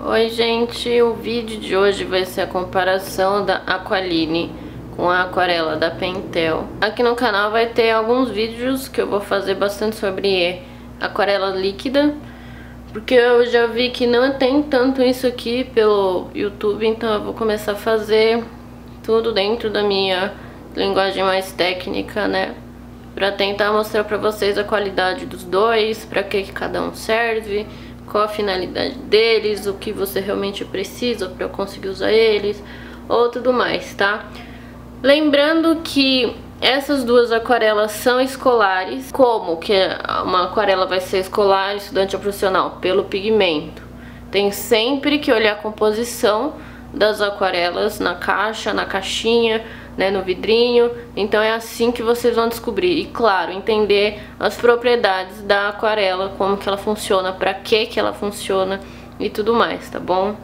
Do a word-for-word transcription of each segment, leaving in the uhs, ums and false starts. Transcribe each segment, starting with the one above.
Oi gente, o vídeo de hoje vai ser a comparação da Aqualine com a aquarela da Pentel. Aqui no canal vai ter alguns vídeos que eu vou fazer bastante sobre aquarela líquida, porque eu já vi que não tem tanto isso aqui pelo YouTube, então eu vou começar a fazer tudo dentro da minha linguagem mais técnica, né? Pra tentar mostrar pra vocês a qualidade dos dois, pra que que cada um serve, qual a finalidade deles, o que você realmente precisa para eu conseguir usar eles ou tudo mais, tá? Lembrando que essas duas aquarelas são escolares. Como que uma aquarela vai ser escolar, estudante ou profissional? Pelo pigmento. Tem sempre que olhar a composição das aquarelas na caixa, na caixinha, né, no vidrinho. Então é assim que vocês vão descobrir. E claro, entender as propriedades da aquarela, como que ela funciona, pra que que ela funciona e tudo mais, tá bom?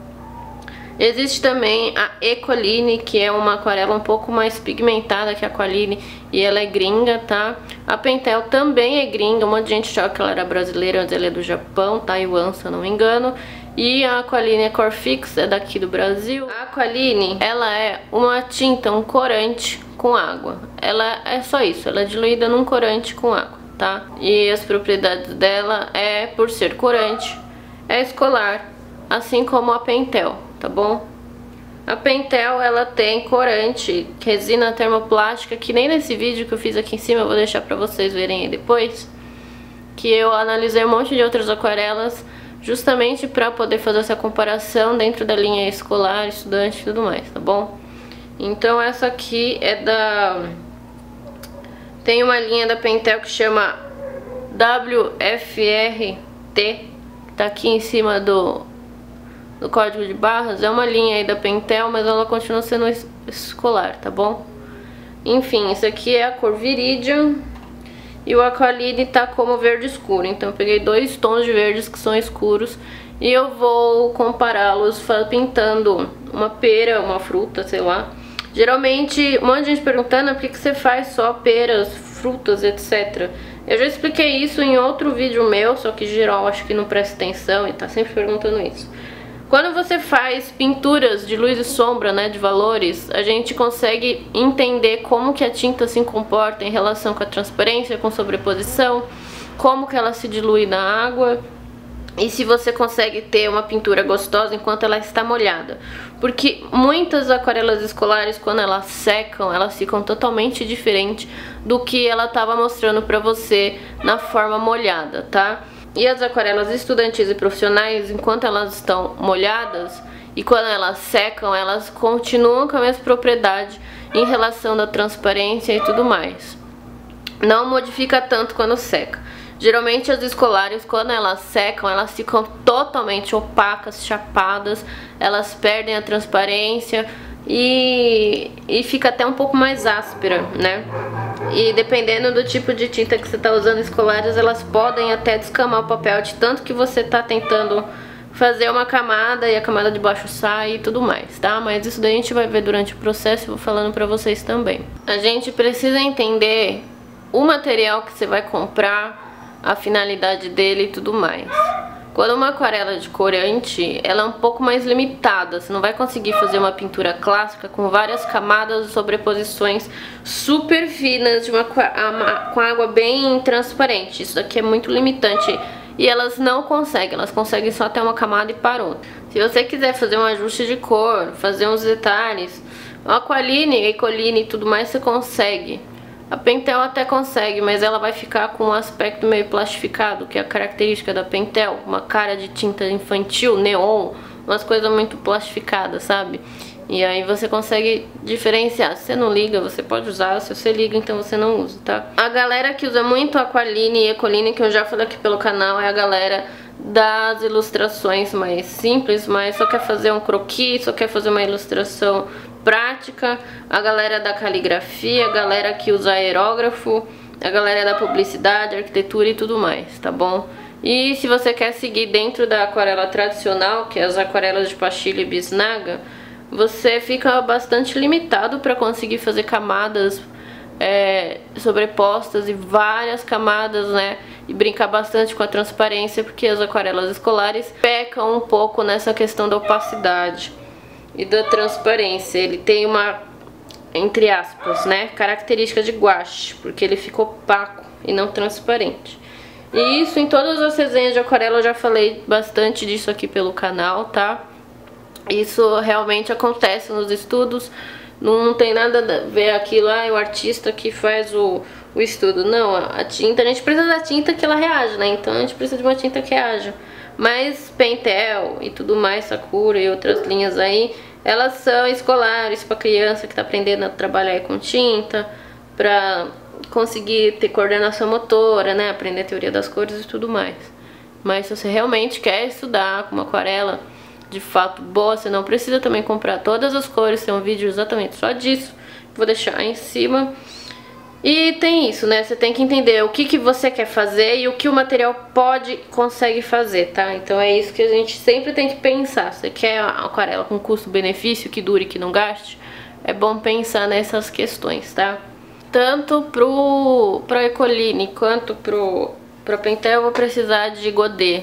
Existe também a Ecoline, que é uma aquarela um pouco mais pigmentada que a Aqualine, e ela é gringa, tá? A Pentel também é gringa, um monte de gente achava que ela era brasileira, mas ela é do Japão, Taiwan, se eu não me engano. E a Aqualine é cor fixa, é daqui do Brasil. A Aqualine, ela é uma tinta, um corante com água. Ela é só isso, ela é diluída num corante com água, tá? E as propriedades dela é, por ser corante, é escolar, assim como a Pentel, tá bom? A Pentel, ela tem corante, resina termoplástica, que nem nesse vídeo que eu fiz aqui em cima, eu vou deixar pra vocês verem aí depois, que eu analisei um monte de outras aquarelas, justamente para poder fazer essa comparação dentro da linha escolar, estudante e tudo mais, tá bom? Então essa aqui é da... tem uma linha da Pentel que chama W F R T, que tá aqui em cima do, do código de barras. É uma linha aí da Pentel, mas ela continua sendo escolar, tá bom? Enfim, isso aqui é a cor Viridian. E o Aqualine tá como verde escuro, então eu peguei dois tons de verdes que são escuros e eu vou compará-los pintando uma pera, uma fruta, sei lá. Geralmente, um monte de gente perguntando por que que você faz só peras, frutas, etcétera. Eu já expliquei isso em outro vídeo meu, só que geral acho que não presta atenção e tá sempre perguntando isso. Quando você faz pinturas de luz e sombra, né, de valores, a gente consegue entender como que a tinta se comporta em relação com a transparência, com sobreposição, como que ela se dilui na água e se você consegue ter uma pintura gostosa enquanto ela está molhada. Porque muitas aquarelas escolares, quando elas secam, elas ficam totalmente diferentes do que ela estava mostrando para você na forma molhada, tá? E as aquarelas estudantis e profissionais, enquanto elas estão molhadas e quando elas secam, elas continuam com a mesma propriedade em relação da transparência e tudo mais. Não modifica tanto quando seca. Geralmente as escolares, quando elas secam, elas ficam totalmente opacas, chapadas, elas perdem a transparência e, e fica até um pouco mais áspera, né? E dependendo do tipo de tinta que você está usando, escolares, elas podem até descamar o papel de tanto que você está tentando fazer uma camada e a camada de baixo sai e tudo mais, tá? Mas isso daí a gente vai ver durante o processo e vou falando pra vocês também. A gente precisa entender o material que você vai comprar, a finalidade dele e tudo mais. Quando uma aquarela de corante, ela é um pouco mais limitada, você não vai conseguir fazer uma pintura clássica com várias camadas e sobreposições super finas de uma, uma, com água bem transparente. Isso daqui é muito limitante e elas não conseguem, elas conseguem só até uma camada e parou. Se você quiser fazer um ajuste de cor, fazer uns detalhes, Aqualine, Ecoline e tudo mais você consegue. A Pentel até consegue, mas ela vai ficar com um aspecto meio plastificado, que é a característica da Pentel, uma cara de tinta infantil, neon, umas coisas muito plastificadas, sabe? E aí você consegue diferenciar. Se você não liga, você pode usar, se você liga, então você não usa, tá? A galera que usa muito Aqualine e Ecoline, que eu já falei aqui pelo canal, é a galera das ilustrações mais simples, mas só quer fazer um croquis, só quer fazer uma ilustração prática, a galera da caligrafia, a galera que usa aerógrafo, a galera da publicidade, arquitetura e tudo mais, tá bom? E se você quer seguir dentro da aquarela tradicional, que é as aquarelas de pastilha e bisnaga, você fica bastante limitado para conseguir fazer camadas é, sobrepostas e várias camadas, né? E brincar bastante com a transparência, porque as aquarelas escolares pecam um pouco nessa questão da opacidade e da transparência. Ele tem uma, entre aspas, né, característica de guache, porque ele fica opaco e não transparente. E isso em todas as resenhas de aquarela, eu já falei bastante disso aqui pelo canal, tá? Isso realmente acontece nos estudos, não tem nada a ver aquilo, ah, é o artista que faz o, o estudo. Não, a tinta, a gente precisa da tinta que ela reaja, né? Então a gente precisa de uma tinta que reaja. Mas Pentel e tudo mais, Sakura e outras linhas aí, elas são escolares para criança que tá aprendendo a trabalhar com tinta, pra conseguir ter coordenação motora, né? Aprender a teoria das cores e tudo mais. Mas se você realmente quer estudar com uma aquarela de fato boa, você não precisa também comprar todas as cores, tem um vídeo exatamente só disso, vou deixar aí em cima. E tem isso, né? Você tem que entender o que, que você quer fazer e o que o material pode, consegue fazer, tá? Então é isso que a gente sempre tem que pensar. Você quer a aquarela com custo-benefício, que dure, que não gaste? É bom pensar nessas questões, tá? Tanto pro, pro Ecoline quanto pro, pro Pentel eu vou precisar de godê,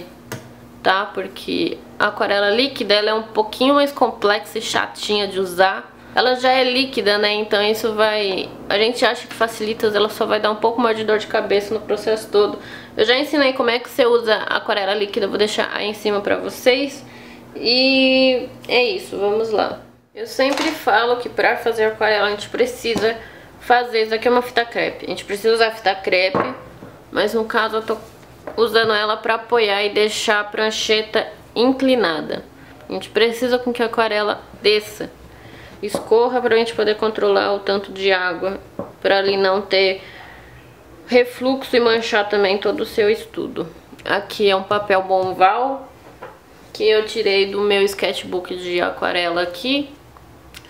tá? Porque a aquarela líquida, ela é um pouquinho mais complexa e chatinha de usar. Ela já é líquida, né? Então isso vai... A gente acha que facilita, ela só vai dar um pouco mais de dor de cabeça no processo todo. Eu já ensinei como é que você usa a aquarela líquida, vou deixar aí em cima pra vocês. E é isso, vamos lá. Eu sempre falo que pra fazer aquarela a gente precisa fazer... Isso aqui é uma fita crepe. A gente precisa usar a fita crepe, mas no caso eu tô usando ela pra apoiar e deixar a prancheta inclinada. A gente precisa com que a aquarela desça, escorra, pra gente poder controlar o tanto de água, pra ali não ter refluxo e manchar também todo o seu estudo. Aqui é um papel Montval que eu tirei do meu sketchbook de aquarela aqui.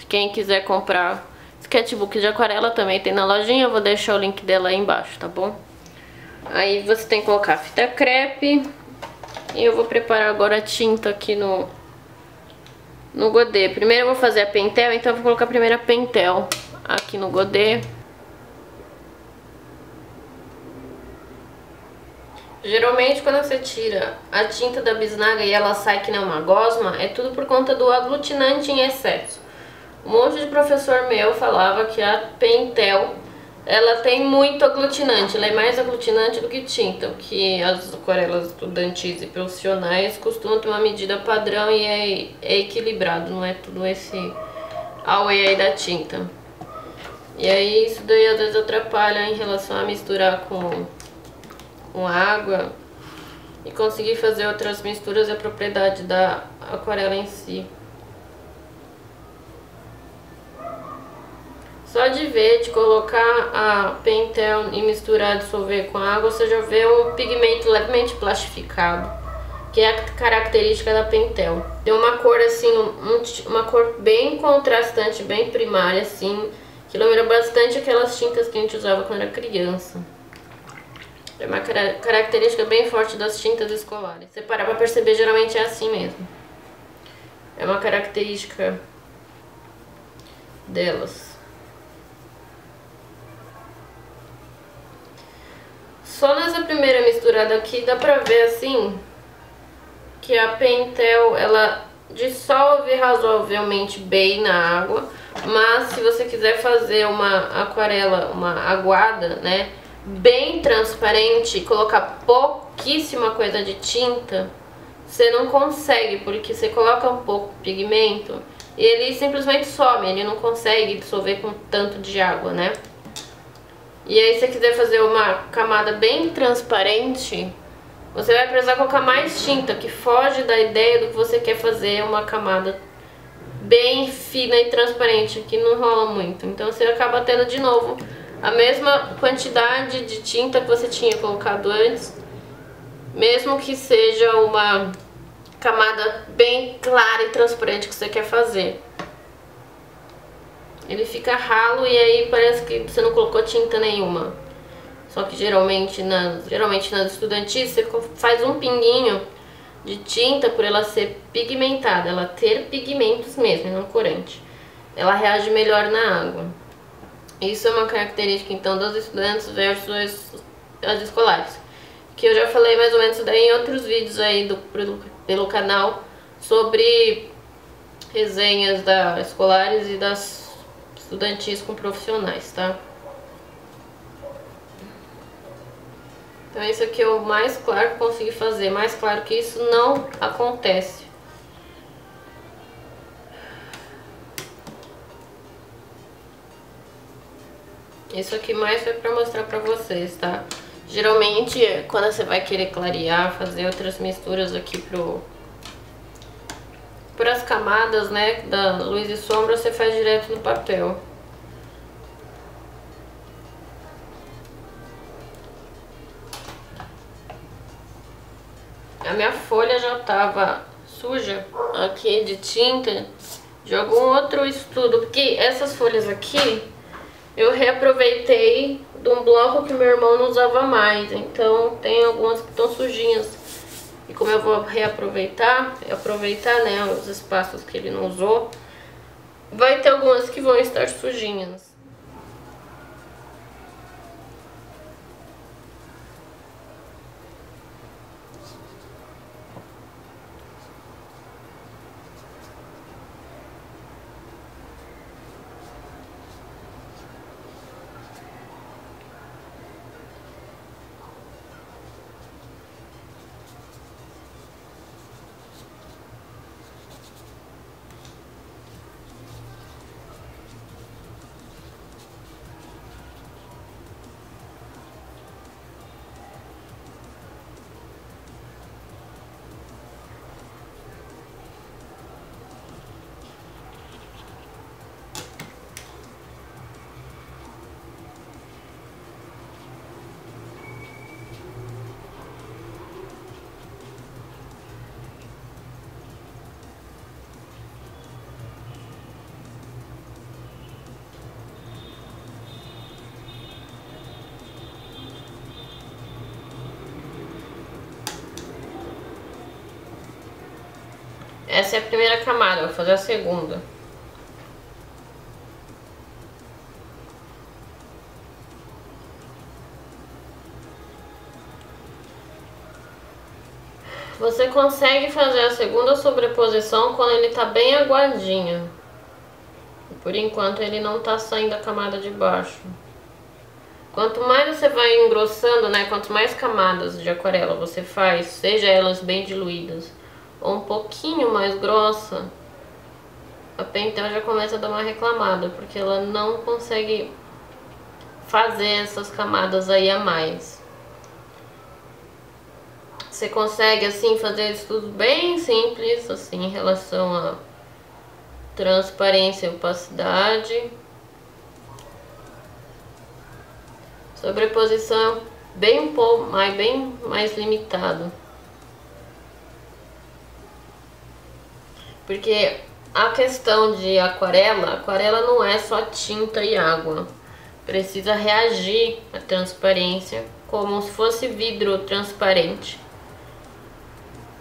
Quem quiser comprar sketchbook de aquarela também tem na lojinha, eu vou deixar o link dela aí embaixo, tá bom? Aí você tem que colocar a fita crepe. E eu vou preparar agora a tinta aqui no, no godê. Primeiro eu vou fazer a Pentel, então eu vou colocar primeiro a Pentel aqui no godê. Geralmente quando você tira a tinta da bisnaga e ela sai que nem uma gosma, é tudo por conta do aglutinante em excesso. Um monte de professor meu falava que a Pentel, ela tem muito aglutinante, ela é mais aglutinante do que tinta, o que as aquarelas estudantis e profissionais costumam ter uma medida padrão e é, é equilibrado, não é tudo esse auê aí da tinta. E aí isso daí às vezes atrapalha em relação a misturar com, com água e conseguir fazer outras misturas e a propriedade da aquarela em si. Só de ver, de colocar a Pentel e misturar, dissolver com água, você já vê um pigmento levemente plastificado, que é a característica da Pentel. Tem uma cor assim, um, uma cor bem contrastante, bem primária assim, que lembra bastante aquelas tintas que a gente usava quando era criança. É uma car característica bem forte das tintas escolares. Se parar pra perceber, geralmente é assim mesmo. É uma característica delas. Só nessa primeira misturada aqui dá pra ver assim que a Pentel, ela dissolve razoavelmente bem na água, mas se você quiser fazer uma aquarela, uma aguada, né, bem transparente e colocar pouquíssima coisa de tinta, você não consegue, porque você coloca um pouco de pigmento e ele simplesmente some, ele não consegue dissolver com tanto de água, né? E aí, se você quiser fazer uma camada bem transparente, você vai precisar colocar mais tinta, que foge da ideia do que você quer fazer uma camada bem fina e transparente, que não rola muito. Então você acaba tendo de novo a mesma quantidade de tinta que você tinha colocado antes, mesmo que seja uma camada bem clara e transparente que você quer fazer. Ele fica ralo e aí parece que você não colocou tinta nenhuma. Só que geralmente nas, geralmente nas estudantis você faz um pinguinho de tinta por ela ser pigmentada, ela ter pigmentos mesmo, não corante. Ela reage melhor na água. Isso é uma característica, então, dos estudantes versus as escolares, que eu já falei mais ou menos isso daí em outros vídeos aí do, pelo, pelo canal, sobre resenhas da escolares e das estudantis com profissionais, tá? Então isso aqui é o mais claro que consegui fazer, mais claro que isso não acontece. Isso aqui mais foi pra mostrar pra vocês, tá? Geralmente, quando você vai querer clarear, fazer outras misturas aqui pro... Para as camadas, né, da luz e sombra, você faz direto no papel. A minha folha já tava suja aqui de tinta de algum outro estudo, porque essas folhas aqui eu reaproveitei de um bloco que meu irmão não usava mais, então tem algumas que estão sujinhas. E como eu vou reaproveitar, aproveitar, né, os espaços que ele não usou, vai ter algumas que vão estar sujinhas. Essa é a primeira camada, vou fazer a segunda. Você consegue fazer a segunda sobreposição quando ele tá bem aguadinho. Por enquanto ele não tá saindo a camada de baixo. Quanto mais você vai engrossando, né, quanto mais camadas de aquarela você faz, seja elas bem diluídas ou um pouquinho mais grossa, a Pentel já começa a dar uma reclamada, porque ela não consegue fazer essas camadas aí a mais. Você consegue, assim, fazer isso tudo bem simples, assim, em relação a transparência e opacidade. Sobreposição bem um pouco mais, bem mais limitado. Porque a questão de aquarela, aquarela não é só tinta e água. Precisa reagir à transparência como se fosse vidro transparente.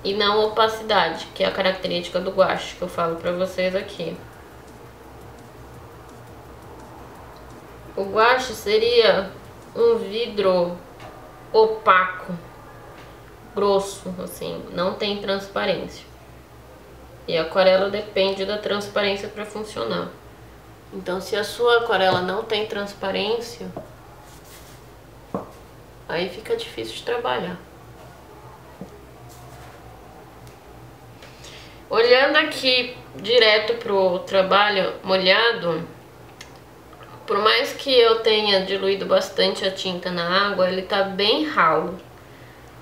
E não opacidade, que é a característica do guache que eu falo pra vocês aqui. O guache seria um vidro opaco, grosso, assim, não tem transparência. E a aquarela depende da transparência para funcionar. Então, se a sua aquarela não tem transparência, aí fica difícil de trabalhar. Olhando aqui direto pro trabalho molhado, por mais que eu tenha diluído bastante a tinta na água, ele tá bem ralo.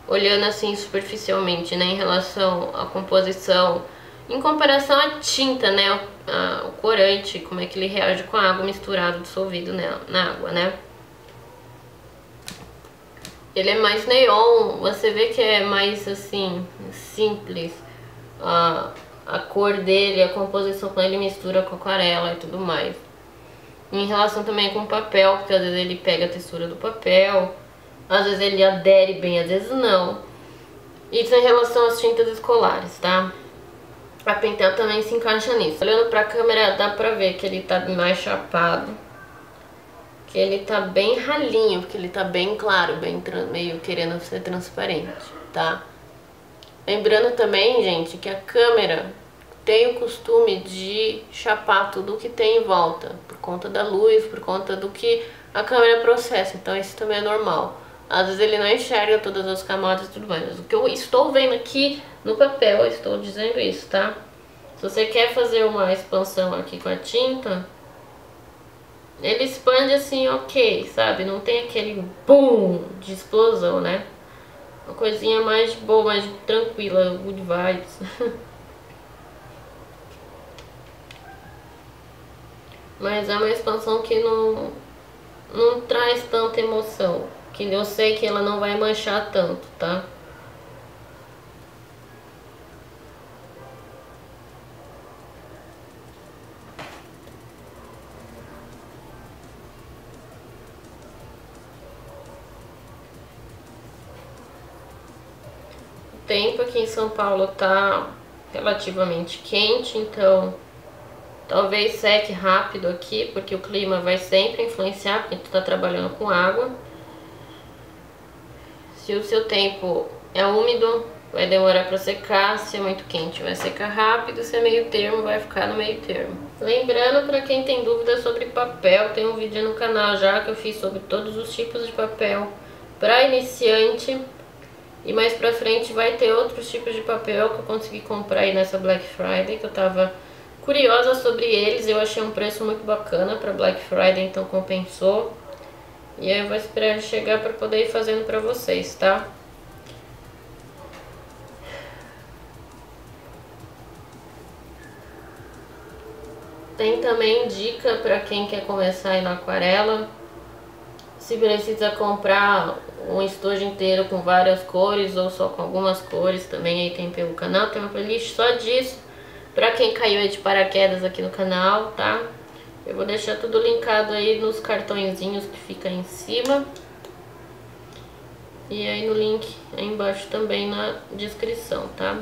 Olhando assim superficialmente, né, em relação à composição, em comparação à tinta, né, a, a, o corante, como é que ele reage com a água misturada, dissolvido nela, na água, né? Ele é mais neon, você vê que é mais, assim, simples. A, a cor dele, a composição, quando ele mistura com aquarela e tudo mais. Em relação também com o papel, porque às vezes ele pega a textura do papel, às vezes ele adere bem, às vezes não. Isso em relação às tintas escolares, tá? A Pentel também se encaixa nisso. Olhando pra câmera dá pra ver que ele tá mais chapado. que ele tá bem ralinho, porque ele tá bem claro, bem meio querendo ser transparente, tá? Lembrando também, gente, que a câmera tem o costume de chapar tudo o que tem em volta, por conta da luz, por conta do que a câmera processa, então isso também é normal. Às vezes ele não enxerga todas as camadas e tudo mais, mas o que eu estou vendo aqui no papel, eu estou dizendo isso, tá? Se você quer fazer uma expansão aqui com a tinta, ele expande assim, ok, sabe? Não tem aquele BUM de explosão, né? Uma coisinha mais boa, mais tranquila, good vibes. Mas é uma expansão que não, não traz tanta emoção, que eu sei que ela não vai manchar tanto, tá? O tempo aqui em São Paulo tá relativamente quente, então talvez seque rápido aqui, porque o clima vai sempre influenciar, porque tu tá trabalhando com água. Se o seu tempo é úmido, vai demorar pra secar, se é muito quente vai secar rápido, se é meio termo, vai ficar no meio termo. Lembrando, pra quem tem dúvida sobre papel, tem um vídeo no canal já que eu fiz sobre todos os tipos de papel pra iniciante. E mais pra frente vai ter outros tipos de papel que eu consegui comprar aí nessa Black Friday, que eu tava curiosa sobre eles. Eu achei um preço muito bacana pra Black Friday, então compensou. E aí eu vou esperar ele chegar pra poder ir fazendo pra vocês, tá? Tem também dica pra quem quer começar aí na aquarela. Se precisa comprar um estojo inteiro com várias cores ou só com algumas cores, também aí tem pelo canal, tem uma playlist só disso pra quem caiu aí de paraquedas aqui no canal, tá? Eu vou deixar tudo linkado aí nos cartõezinhos que fica aí em cima e aí no link aí embaixo também na descrição, tá?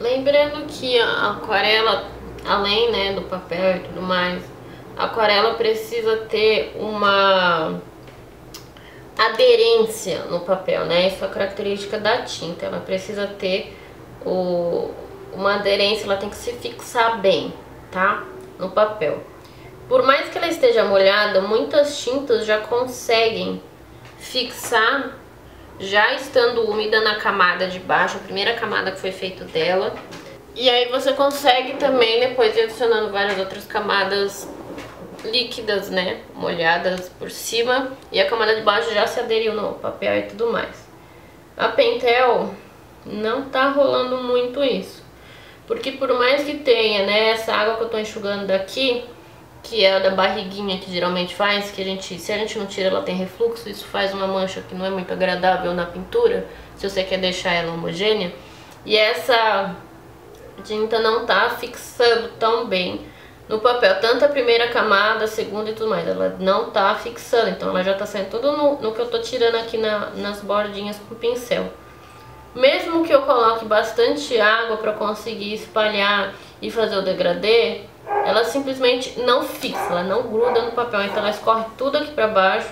Lembrando que a aquarela, além, né, do papel e tudo mais, a aquarela precisa ter uma aderência no papel, né? Isso é a característica da tinta, ela precisa ter o, uma aderência, ela tem que se fixar bem, tá? No papel. Por mais que ela esteja molhada, muitas tintas já conseguem fixar já estando úmida na camada de baixo, a primeira camada que foi feita dela. E aí você consegue também depois ir adicionando várias outras camadas líquidas, né, molhadas por cima. E a camada de baixo já se aderiu no papel e tudo mais. A Pentel não tá rolando muito isso, porque por mais que tenha, né, essa água que eu tô enxugando daqui, que é a da barriguinha que geralmente faz, que a gente, se a gente não tira, ela tem refluxo, isso faz uma mancha que não é muito agradável na pintura, se você quer deixar ela homogênea. E essa tinta não tá fixando tão bem no papel, tanto a primeira camada, a segunda e tudo mais, ela não tá fixando, então ela já tá saindo tudo no, no que eu tô tirando aqui na, nas bordinhas com o pincel. Mesmo que eu coloque bastante água pra conseguir espalhar e fazer o degradê, ela simplesmente não fixa, ela não gruda no papel, então ela escorre tudo aqui pra baixo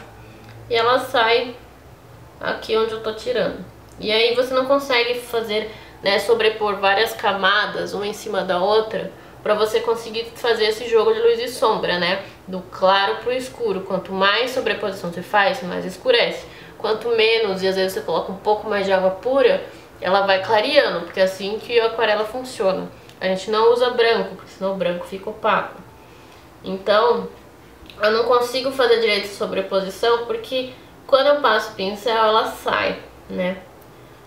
e ela sai aqui onde eu tô tirando. E aí você não consegue fazer, né, sobrepor várias camadas uma em cima da outra pra você conseguir fazer esse jogo de luz e sombra, né, do claro pro escuro. Quanto mais sobreposição você faz, mais escurece. Quanto menos, e às vezes você coloca um pouco mais de água pura, ela vai clareando, porque é assim que a aquarela funciona. A gente não usa branco, porque senão o branco fica opaco. Então, eu não consigo fazer direito sobreposição porque quando eu passo o pincel ela sai, né?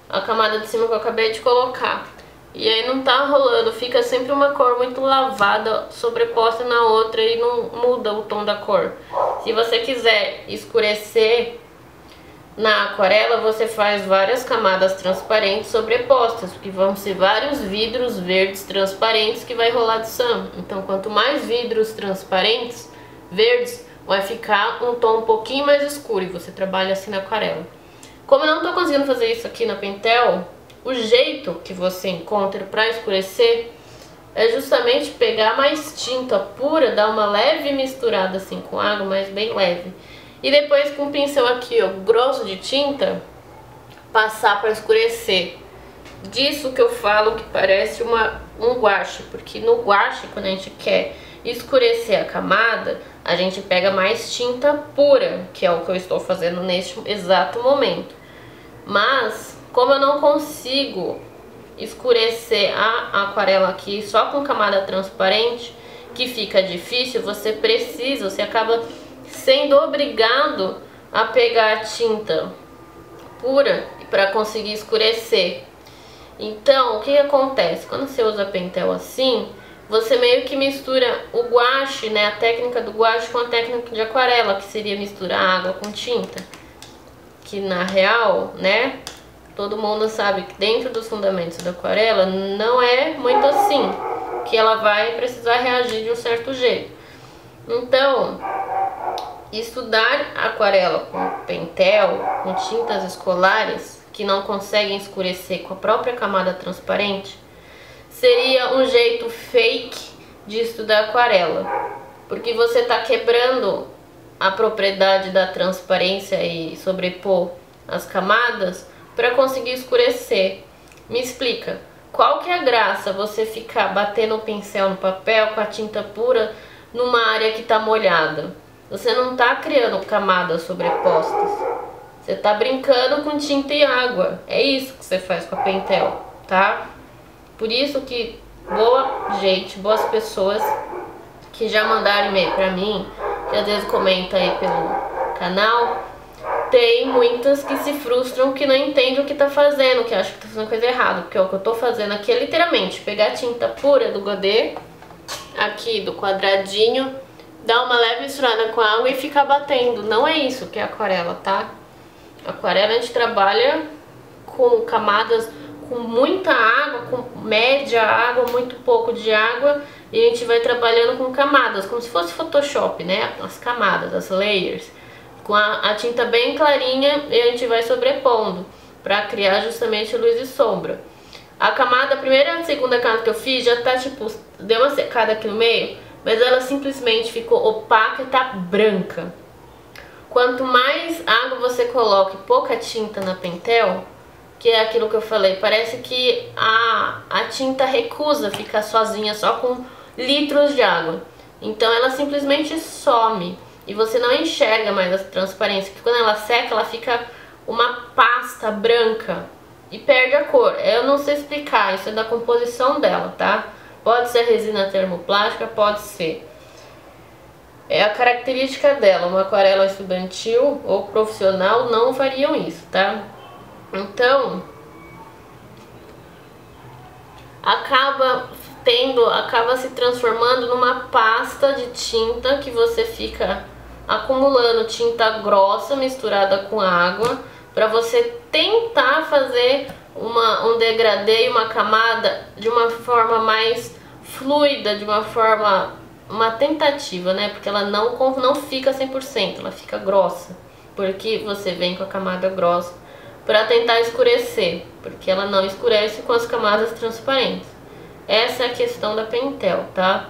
A camada de cima que eu acabei de colocar. E aí não tá rolando, fica sempre uma cor muito lavada, sobreposta na outra e não muda o tom da cor. Se você quiser escurecer na aquarela, você faz várias camadas transparentes sobrepostas, que vão ser vários vidros verdes transparentes que vai rolar de samba. Então quanto mais vidros transparentes, verdes, vai ficar um tom um pouquinho mais escuro e você trabalha assim na aquarela. Como eu não tô conseguindo fazer isso aqui na Pentel, o jeito que você encontra para escurecer é justamente pegar mais tinta pura, dar uma leve misturada assim com água, mas bem leve. E depois com o pincel aqui, ó, grosso de tinta, passar para escurecer. Disso que eu falo que parece uma, um guache, porque no guache, quando a gente quer escurecer a camada, a gente pega mais tinta pura, que é o que eu estou fazendo neste exato momento. Mas como eu não consigo escurecer a aquarela aqui só com camada transparente, que fica difícil, você precisa, você acaba sendo obrigado a pegar a tinta pura para conseguir escurecer. Então, o que acontece? Quando você usa Pentel assim, você meio que mistura o guache, né, a técnica do guache com a técnica de aquarela, que seria misturar água com tinta. Que na real, né, todo mundo sabe que dentro dos fundamentos da aquarela não é muito assim, que ela vai precisar reagir de um certo jeito. Então, estudar aquarela com Pentel, com tintas escolares que não conseguem escurecer com a própria camada transparente, seria um jeito fake de estudar aquarela, porque você está quebrando a propriedade da transparência e sobrepor as camadas para conseguir escurecer. Me explica, qual que é a graça você ficar batendo o pincel no papel com a tinta pura numa área que está molhada? Você não está criando camadas sobrepostas, você está brincando com tinta e água. É isso que você faz com a Pentel, tá? Por isso que boa gente, boas pessoas que já mandaram e-mail pra mim, que às vezes comenta aí pelo canal, tem muitas que se frustram, que não entendem o que tá fazendo, que acham que tá fazendo coisa errada, porque o que eu tô fazendo aqui é literalmente pegar a tinta pura do godê, aqui do quadradinho, dar uma leve misturada com água e ficar batendo. Não é isso que é aquarela, tá? Aquarela a gente trabalha com camadas, com muita água, com média água, muito pouco de água, e a gente vai trabalhando com camadas, como se fosse Photoshop, né? As camadas, as layers, com a, a tinta bem clarinha, e a gente vai sobrepondo para criar justamente luz e sombra. A camada, a primeira e a segunda camada que eu fiz já tá tipo, deu uma secada aqui no meio, mas ela simplesmente ficou opaca e tá branca. Quanto mais água você coloca e pouca tinta na Pentel, que é aquilo que eu falei, parece que a, a tinta recusa ficar sozinha só com litros de água. Então ela simplesmente some e você não enxerga mais a transparência, porque quando ela seca ela fica uma pasta branca e perde a cor. Eu não sei explicar, isso é da composição dela, tá? Pode ser resina termoplástica, pode ser. É a característica dela, uma aquarela estudantil ou profissional não fariam isso, tá? Então, acaba tendo, acaba se transformando numa pasta de tinta que você fica acumulando tinta grossa misturada com água para você tentar fazer uma, um degradê e uma camada de uma forma mais fluida, de uma forma, uma tentativa, né? Porque ela não, não fica cem por cento, ela fica grossa, porque você vem com a camada grossa para tentar escurecer, porque ela não escurece com as camadas transparentes. Essa é a questão da Pentel, tá?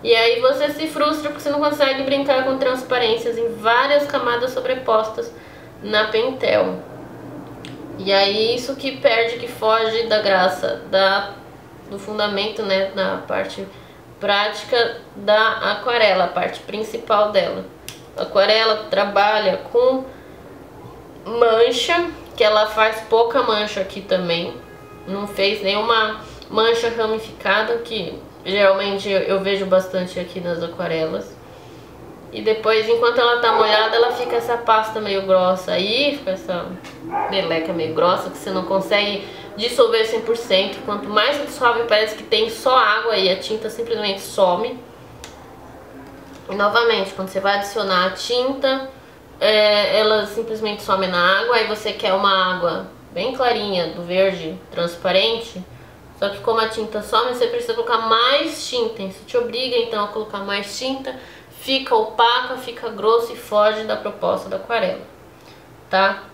E aí você se frustra porque você não consegue brincar com transparências em várias camadas sobrepostas na Pentel. E aí isso que perde, que foge da graça, da, do fundamento, né, na parte prática da aquarela, a parte principal dela. A aquarela trabalha com mancha, que ela faz pouca mancha aqui também, não fez nenhuma mancha ramificada, que geralmente eu vejo bastante aqui nas aquarelas. E depois, enquanto ela tá molhada, ela fica essa pasta meio grossa aí, fica essa meleca meio grossa, que você não consegue dissolver cem por cento. Quanto mais você dissolve, parece que tem só água e a tinta simplesmente some. E novamente, quando você vai adicionar a tinta, é, ela simplesmente some na água. Aí você quer uma água bem clarinha, do verde, transparente. Só que como a tinta some, você precisa colocar mais tinta. Isso te obriga, então, a colocar mais tinta. Fica opaca, fica grosso e foge da proposta da aquarela, tá?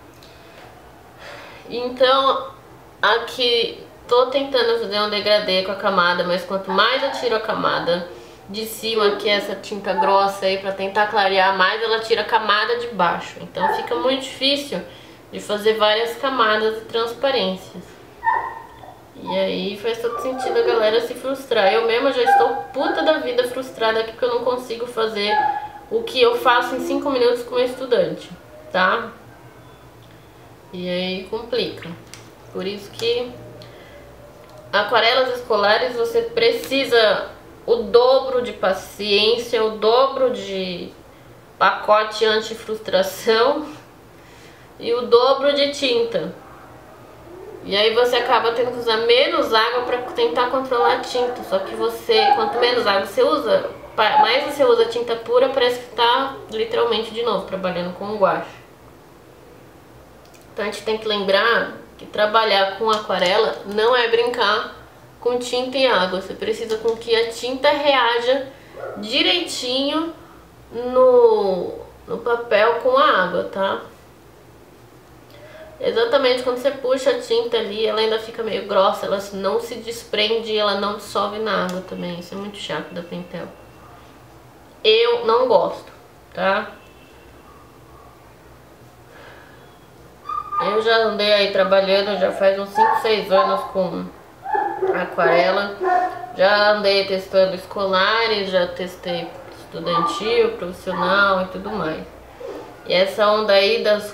Então, aqui tô tentando fazer um degradê com a camada, mas quanto mais eu tiro a camada de cima, que é essa tinta grossa aí, pra tentar clarear mais, ela tira a camada de baixo. Então fica muito difícil de fazer várias camadas de transparências. E aí faz todo sentido a galera se frustrar. Eu mesma já estou puta da vida frustrada aqui porque eu não consigo fazer o que eu faço em cinco minutos com o estudante, tá? E aí complica. Por isso que aquarelas escolares você precisa o dobro de paciência, o dobro de pacote anti-frustração e o dobro de tinta. E aí você acaba tendo que usar menos água para tentar controlar a tinta. Só que você, quanto menos água você usa, mais você usa tinta pura, parece que tá literalmente de novo trabalhando com guache. Então a gente tem que lembrar que trabalhar com aquarela não é brincar com tinta e água. Você precisa com que a tinta reaja direitinho no, no papel com a água, tá? Exatamente, quando você puxa a tinta ali, ela ainda fica meio grossa, ela não se desprende e ela não dissolve na água também. Isso é muito chato da Pentel. Eu não gosto, tá? Eu já andei aí trabalhando já faz uns cinco, seis anos com aquarela. Já andei testando escolares, já testei estudantil, profissional e tudo mais. E essa onda aí das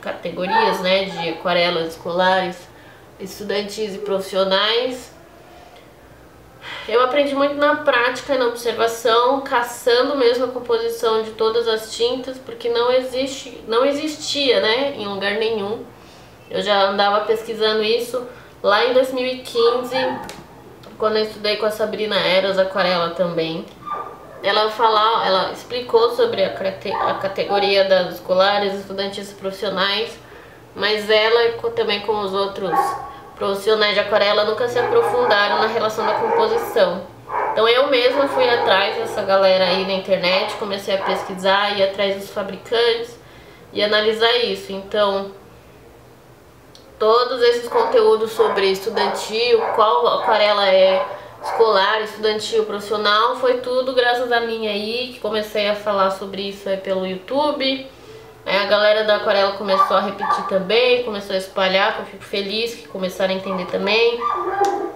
categorias, né, de aquarelas escolares, estudantis e profissionais, eu aprendi muito na prática, na observação, caçando mesmo a composição de todas as tintas, porque não existe, não existia, né, em lugar nenhum. Eu já andava pesquisando isso lá em dois mil e quinze, quando eu estudei com a Sabrina Eros, aquarela também. Ela, fala, ela explicou sobre a, a categoria das escolares, estudantes e profissionais, mas ela, também com os outros profissionais de aquarela, nunca se aprofundaram na relação da composição. Então eu mesma fui atrás dessa galera aí na internet, comecei a pesquisar, ir atrás dos fabricantes e analisar isso. Então, todos esses conteúdos sobre estudantil, qual aquarela é escolar, estudantil, profissional, foi tudo graças a mim aí, que comecei a falar sobre isso aí pelo YouTube. Aí a galera da aquarela começou a repetir também, começou a espalhar, que eu fico feliz que começaram a entender também.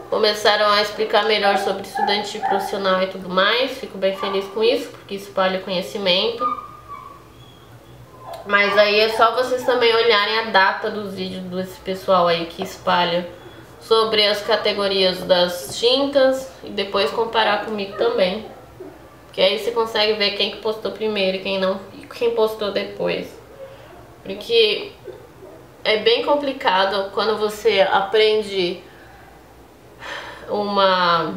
Começaram a explicar melhor sobre estudantil, profissional e tudo mais. Fico bem feliz com isso, porque espalha conhecimento. Mas aí é só vocês também olharem a data dos vídeos desse pessoal aí que espalha sobre as categorias das tintas e depois comparar comigo também, que aí você consegue ver quem que postou primeiro e quem não, e quem postou depois, porque é bem complicado quando você aprende uma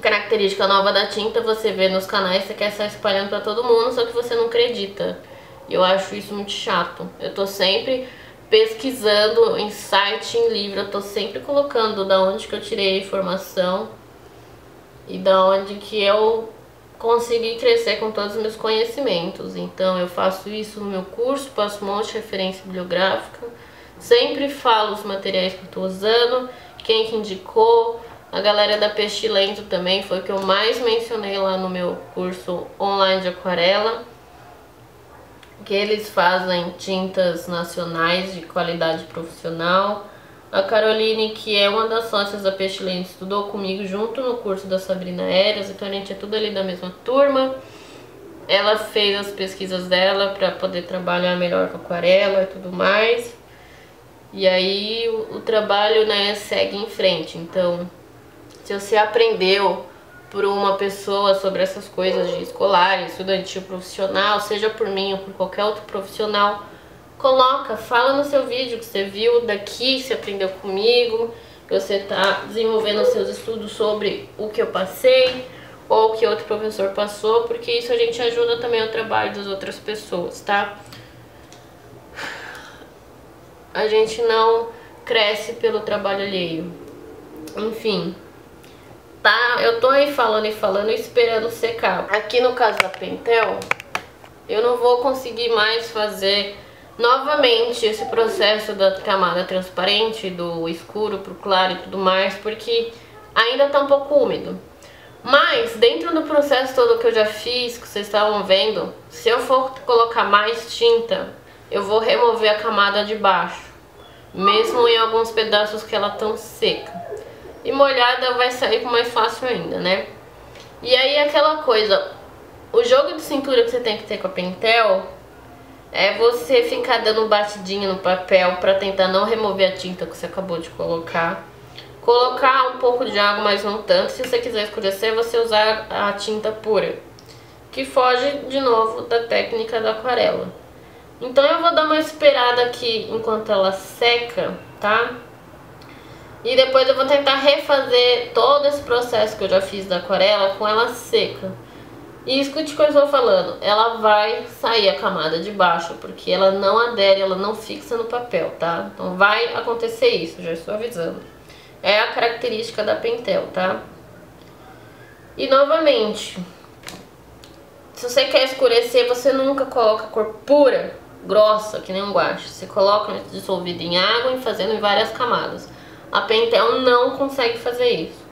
característica nova da tinta, você vê nos canais, você quer sair espalhando para todo mundo, só que você não acredita. Eu acho isso muito chato. Eu tô sempre pesquisando em site, em livro, eu tô sempre colocando da onde que eu tirei a informação e da onde que eu consegui crescer com todos os meus conhecimentos. Então eu faço isso no meu curso, passo um monte de referência bibliográfica, sempre falo os materiais que eu tô usando, quem que indicou, a galera da Pestilento também foi o que eu mais mencionei lá no meu curso online de aquarela, que eles fazem tintas nacionais de qualidade profissional. A Caroline, que é uma das sócias da Pestilente, estudou comigo junto no curso da Sabrina Eros, então a gente é tudo ali da mesma turma. Ela fez as pesquisas dela para poder trabalhar melhor com aquarela e tudo mais. E aí o, o trabalho, né, segue em frente. Então, se você aprendeu por uma pessoa sobre essas coisas de escolar, estudantil, profissional, seja por mim ou por qualquer outro profissional, coloca, fala no seu vídeo que você viu daqui, se aprendeu comigo, que você está desenvolvendo seus estudos sobre o que eu passei ou o que outro professor passou, porque isso a gente ajuda também o trabalho das outras pessoas, tá? A gente não cresce pelo trabalho alheio. Enfim, tá? Eu tô aí falando e falando e esperando secar. Aqui no caso da Pentel, eu não vou conseguir mais fazer... novamente esse processo da camada transparente, do escuro pro claro e tudo mais, porque ainda tá um pouco úmido. Mas dentro do processo todo que eu já fiz, que vocês estavam vendo, se eu for colocar mais tinta, eu vou remover a camada de baixo, mesmo em alguns pedaços que ela tão seca. E molhada vai sair mais fácil ainda, né? E aí aquela coisa, o jogo de cintura que você tem que ter com a Pentel é você ficar dando batidinha no papel para tentar não remover a tinta que você acabou de colocar. Colocar um pouco de água, mas não tanto. Se você quiser escurecer, você usar a tinta pura, que foge de novo da técnica da aquarela. Então eu vou dar uma esperada aqui enquanto ela seca, tá? E depois eu vou tentar refazer todo esse processo que eu já fiz da aquarela com ela seca. E escute o que eu estou falando, ela vai sair a camada de baixo, porque ela não adere, ela não fixa no papel, tá? Então vai acontecer isso, já estou avisando. É a característica da Pentel, tá? E novamente, se você quer escurecer, você nunca coloca cor pura, grossa, que nem um guache. Você coloca dissolvido em água e fazendo em várias camadas. A Pentel não consegue fazer isso.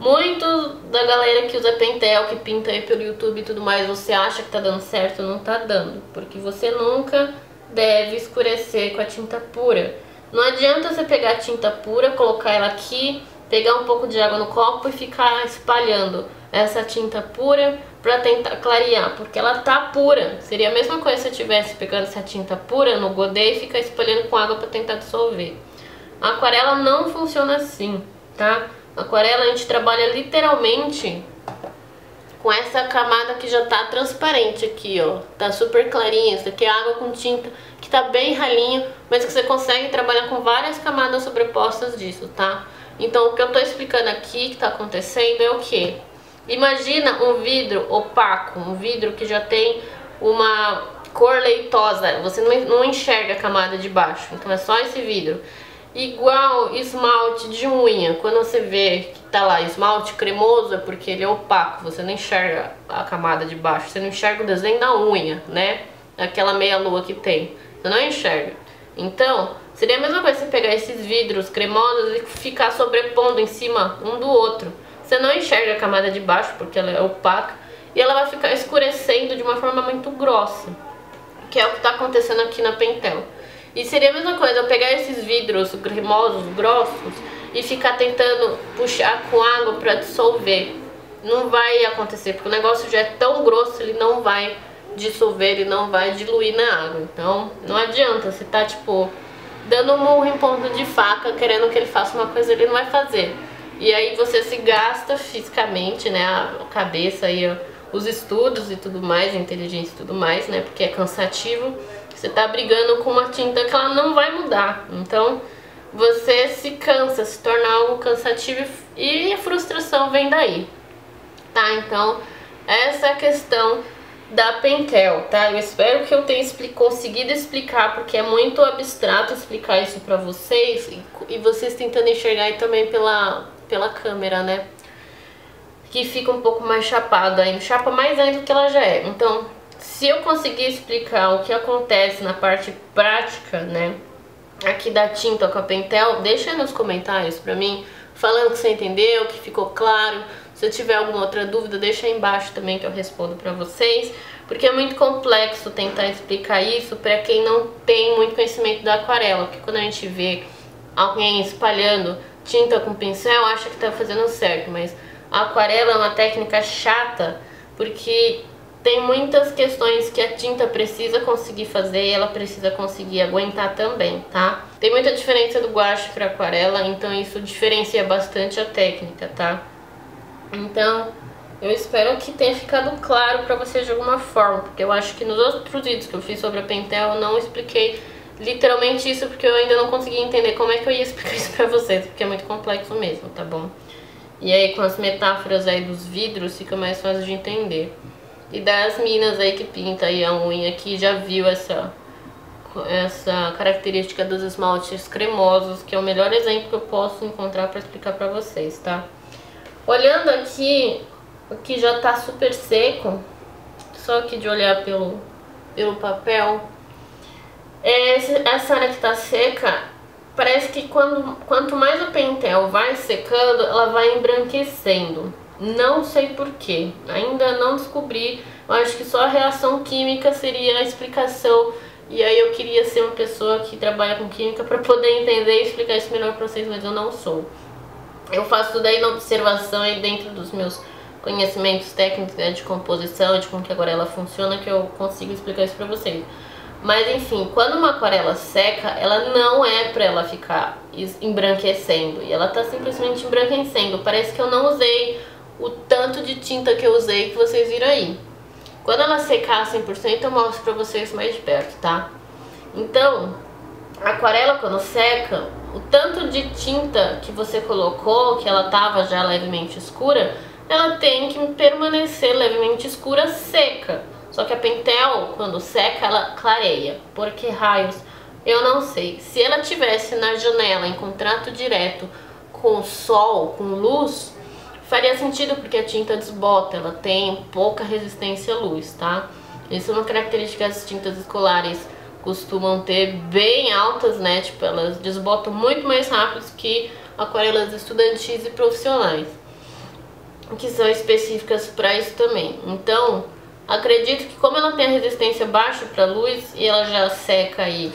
Muito da galera que usa Pentel, que pinta aí pelo YouTube e tudo mais, você acha que tá dando certo, não tá dando. Porque você nunca deve escurecer com a tinta pura. Não adianta você pegar a tinta pura, colocar ela aqui, pegar um pouco de água no copo e ficar espalhando essa tinta pura pra tentar clarear, porque ela tá pura. Seria a mesma coisa se eu estivesse pegando essa tinta pura no godê e ficar espalhando com água pra tentar dissolver. A aquarela não funciona assim, tá? Aquarela a gente trabalha literalmente com essa camada que já tá transparente aqui, ó. Tá super clarinha, isso aqui é água com tinta, que tá bem ralinho, mas que você consegue trabalhar com várias camadas sobrepostas disso, tá? Então o que eu tô explicando aqui que tá acontecendo é o quê? Imagina um vidro opaco, um vidro que já tem uma cor leitosa, você não enxerga a camada de baixo, então é só esse vidro. Igual esmalte de unha, quando você vê que tá lá esmalte cremoso é porque ele é opaco, você não enxerga a camada de baixo, você não enxerga o desenho da unha, né? Aquela meia lua que tem, você não enxerga. Então, seria a mesma coisa você pegar esses vidros cremosos e ficar sobrepondo em cima um do outro. Você não enxerga a camada de baixo porque ela é opaca e ela vai ficar escurecendo de uma forma muito grossa, que é o que tá acontecendo aqui na Pentel. E seria a mesma coisa eu pegar esses vidros cremosos, grossos, e ficar tentando puxar com água para dissolver. Não vai acontecer, porque o negócio já é tão grosso, ele não vai dissolver, ele não vai diluir na água. Então não adianta, você tá tipo dando um murro em ponto de faca, querendo que ele faça uma coisa, ele não vai fazer. E aí você se gasta fisicamente, né, a cabeça e os estudos e tudo mais, a inteligência e tudo mais, né, porque é cansativo. Você tá brigando com uma tinta que ela não vai mudar. Então você se cansa, se torna algo cansativo e a frustração vem daí. Tá? Então essa é a questão da Pentel, tá? Eu espero que eu tenha expli- conseguido explicar, porque é muito abstrato explicar isso pra vocês e, e vocês tentando enxergar aí também pela, pela câmera, né? Que fica um pouco mais chapada ainda, chapa mais ainda do que ela já é. Então... se eu conseguir explicar o que acontece na parte prática, né, aqui da tinta com a Pentel, deixa aí nos comentários pra mim, falando que você entendeu, que ficou claro. Se eu tiver alguma outra dúvida, deixa aí embaixo também que eu respondo pra vocês, porque é muito complexo tentar explicar isso pra quem não tem muito conhecimento da aquarela, porque quando a gente vê alguém espalhando tinta com pincel, acha que tá fazendo certo, mas a aquarela é uma técnica chata, porque... tem muitas questões que a tinta precisa conseguir fazer e ela precisa conseguir aguentar também, tá? Tem muita diferença do guache para aquarela, então isso diferencia bastante a técnica, tá? Então, Eu espero que tenha ficado claro pra vocês de alguma forma, porque eu acho que nos outros vídeos que eu fiz sobre a Pentel eu não expliquei literalmente isso, porque eu ainda não consegui entender como é que eu ia explicar isso pra vocês, porque é muito complexo mesmo, tá bom? E aí com as metáforas aí dos vidros fica mais fácil de entender. E das minas aí que pinta aí a unha aqui, já viu essa, essa característica dos esmaltes cremosos, que é o melhor exemplo que eu posso encontrar pra explicar pra vocês, tá? Olhando aqui, aqui já tá super seco, só que de olhar pelo, pelo papel, essa área que tá seca, parece que quando, quanto mais o Pentel vai secando, ela vai embranquecendo. Não sei porquê, ainda não descobri, eu acho que só a reação química seria a explicação, e aí eu queria ser uma pessoa que trabalha com química pra poder entender e explicar isso melhor pra vocês, mas eu não sou. Eu faço tudo aí na observação e dentro dos meus conhecimentos técnicos, né, de composição, de como que agora ela funciona, que eu consigo explicar isso pra vocês. Mas enfim, quando uma aquarela seca, ela não é pra ela ficar embranquecendo, e ela tá simplesmente embranquecendo. Parece que eu não usei o tanto de tinta que eu usei, que vocês viram aí. Quando ela secar cem por cento eu mostro pra vocês mais de perto, tá? Então, a aquarela quando seca, o tanto de tinta que você colocou, que ela tava já levemente escura, ela tem que permanecer levemente escura, seca. Só que a Pentel, quando seca, ela clareia. Por que raios? Eu não sei. Se ela tivesse na janela, em contato direto com o sol, com luz, faria sentido, porque a tinta desbota, ela tem pouca resistência à luz, tá? Isso é uma característica que as tintas escolares costumam ter, bem altas, né? Tipo, elas desbotam muito mais rápido que aquarelas estudantis e profissionais, que são específicas para isso também. Então, acredito que como ela tem a resistência baixa para luz e ela já seca aí,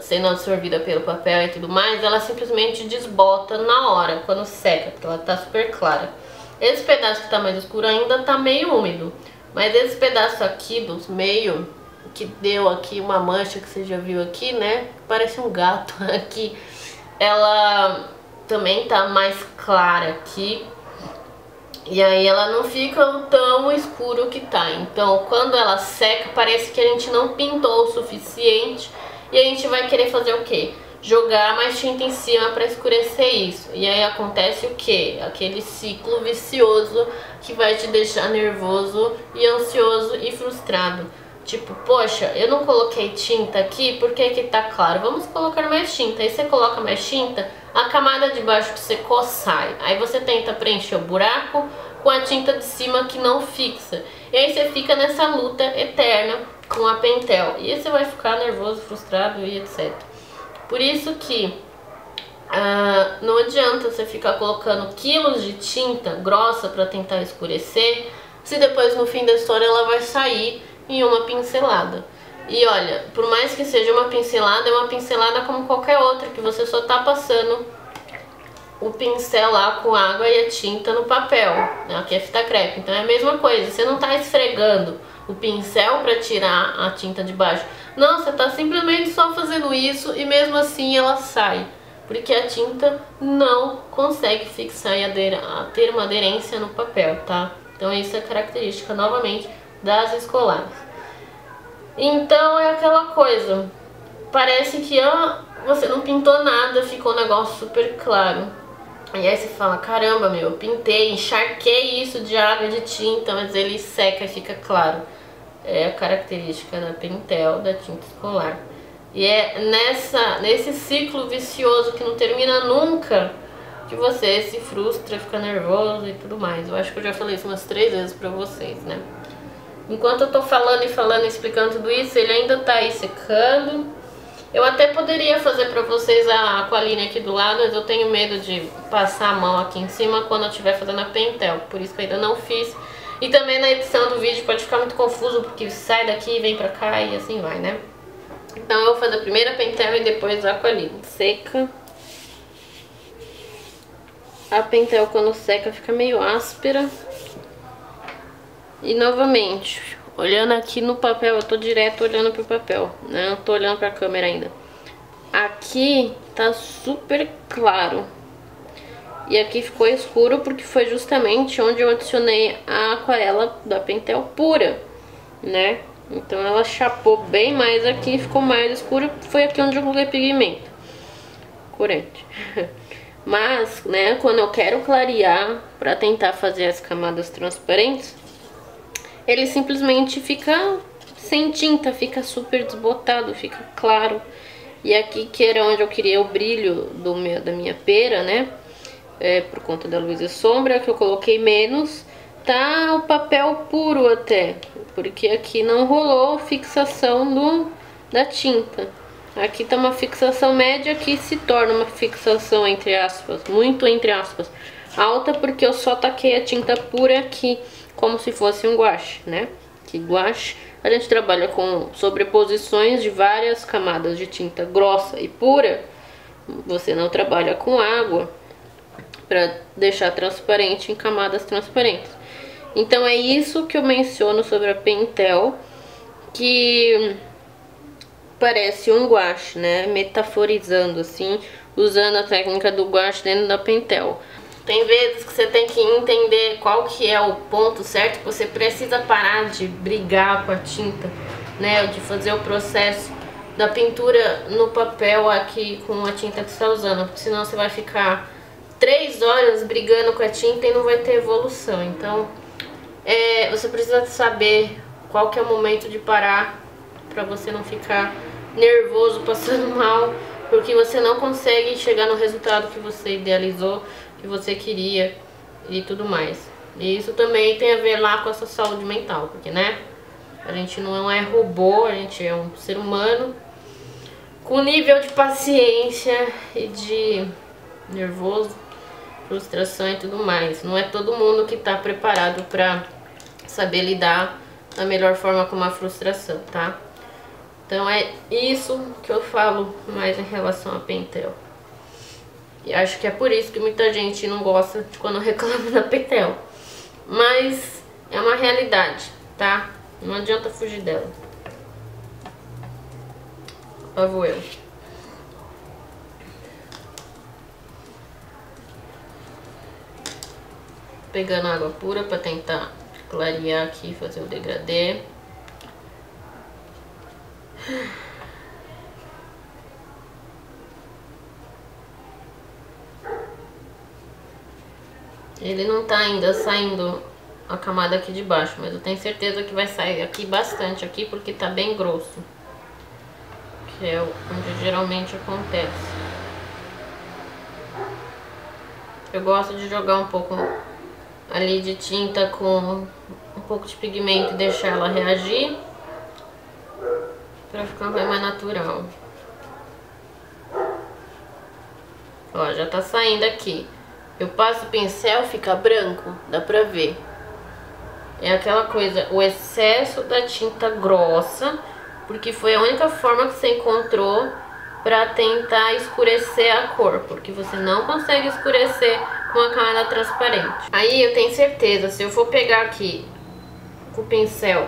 sendo absorvida pelo papel e tudo mais, ela simplesmente desbota na hora, quando seca, porque ela tá super clara. Esse pedaço que tá mais escuro ainda tá meio úmido, mas esse pedaço aqui dos meio, que deu aqui uma mancha que você já viu aqui, né, parece um gato aqui, ela também tá mais clara aqui, e aí ela não fica tão escuro que tá. Então quando ela seca, parece que a gente não pintou o suficiente, e a gente vai querer fazer o quê? Jogar mais tinta em cima para escurecer isso. E aí acontece o quê? Aquele ciclo vicioso que vai te deixar nervoso e ansioso e frustrado. Tipo, poxa, eu não coloquei tinta aqui, por que que tá claro? Vamos colocar mais tinta. Aí você coloca mais tinta, a camada de baixo que secou sai. Aí você tenta preencher o buraco com a tinta de cima que não fixa. E aí você fica nessa luta eterna com a Pentel, e você vai ficar nervoso, frustrado e etc. Por isso que ah, não adianta você ficar colocando quilos de tinta grossa para tentar escurecer, se depois no fim da história ela vai sair em uma pincelada. E olha, por mais que seja uma pincelada, é uma pincelada como qualquer outra, que você só tá passando o pincel lá com água e a tinta no papel, né? Aqui é fita crepe, então é a mesma coisa, você não tá esfregando o pincel para tirar a tinta de baixo. Não, você tá simplesmente só fazendo isso e mesmo assim ela sai, porque a tinta não consegue fixar e ter uma aderência no papel, tá? Então isso é característica novamente das escolares. Então é aquela coisa, parece que ah, você não pintou nada, ficou um negócio super claro. E aí você fala, caramba, meu, eu pintei, encharquei isso de água, de tinta, mas ele seca e fica claro. É a característica da Pentel, da tinta escolar. E é nessa, nesse ciclo vicioso que não termina nunca, que você se frustra, fica nervoso e tudo mais. Eu acho que eu já falei isso umas três vezes pra vocês, né? Enquanto eu tô falando e falando e explicando tudo isso, ele ainda tá aí secando. Eu até poderia fazer pra vocês a Aqualine aqui do lado, mas eu tenho medo de passar a mão aqui em cima quando eu estiver fazendo a Pentel, por isso que eu ainda não fiz. E também na edição do vídeo pode ficar muito confuso, porque sai daqui, vem pra cá e assim vai, né? Então eu vou fazer primeiro a Pentel e depois a Aqualine. Seca. A Pentel quando seca fica meio áspera. E novamente, olhando aqui no papel, eu tô direto olhando pro papel, né? Eu tô olhando pra câmera ainda. Aqui tá super claro. E aqui ficou escuro porque foi justamente onde eu adicionei a aquarela da Pentel pura, né? Então ela chapou bem mais aqui, ficou mais escuro. Foi aqui onde eu coloquei pigmento, corante. Mas, né, quando eu quero clarear pra tentar fazer as camadas transparentes, ele simplesmente fica sem tinta, fica super desbotado, fica claro. E aqui que era onde eu queria o brilho do meu, da minha pera, né? É, por conta da luz e sombra, que eu coloquei menos, tá o papel puro até, porque aqui não rolou fixação do, da tinta. Aqui tá uma fixação média que se torna uma fixação, entre aspas, muito entre aspas, alta, porque eu só taquei a tinta pura aqui, como se fosse um guache, né? Que guache, a gente trabalha com sobreposições de várias camadas de tinta grossa e pura, você não trabalha com água, para deixar transparente em camadas transparentes. Então é isso que eu menciono sobre a Pentel, que parece um guache, né? Metaforizando assim, usando a técnica do guache dentro da Pentel. Tem vezes que você tem que entender qual que é o ponto certo, que você precisa parar de brigar com a tinta, né? De fazer o processo da pintura no papel aqui com a tinta que você está usando, porque senão você vai ficar três horas brigando com a tinta e não vai ter evolução. Então é, você precisa saber qual que é o momento de parar, pra você não ficar nervoso, passando mal, porque você não consegue chegar no resultado que você idealizou, que você queria e tudo mais. E isso também tem a ver lá com a sua saúde mental, porque, né, a gente não é robô, a gente é um ser humano com nível de paciência e de nervoso, frustração e tudo mais. Não é todo mundo que tá preparado pra saber lidar da melhor forma com uma frustração, tá? Então é isso que eu falo mais em relação à Pentel. E acho que é por isso que muita gente não gosta de quando reclama da Pentel. Mas é uma realidade, tá? Não adianta fugir dela. Lá vou eu. Pegando água pura para tentar clarear aqui, fazer o degradê. Ele não tá ainda saindo a camada aqui de baixo, mas eu tenho certeza que vai sair aqui bastante aqui, porque tá bem grosso, que é onde geralmente acontece. Eu gosto de jogar um pouco ali de tinta com um pouco de pigmento e deixar ela reagir pra ficar bem mais natural. Ó, já tá saindo aqui. Eu passo o pincel, fica branco, dá pra ver. É aquela coisa, o excesso da tinta grossa, porque foi a única forma que você encontrou pra tentar escurecer a cor, porque você não consegue escurecer com a camada transparente. Aí eu tenho certeza, se eu for pegar aqui com o pincel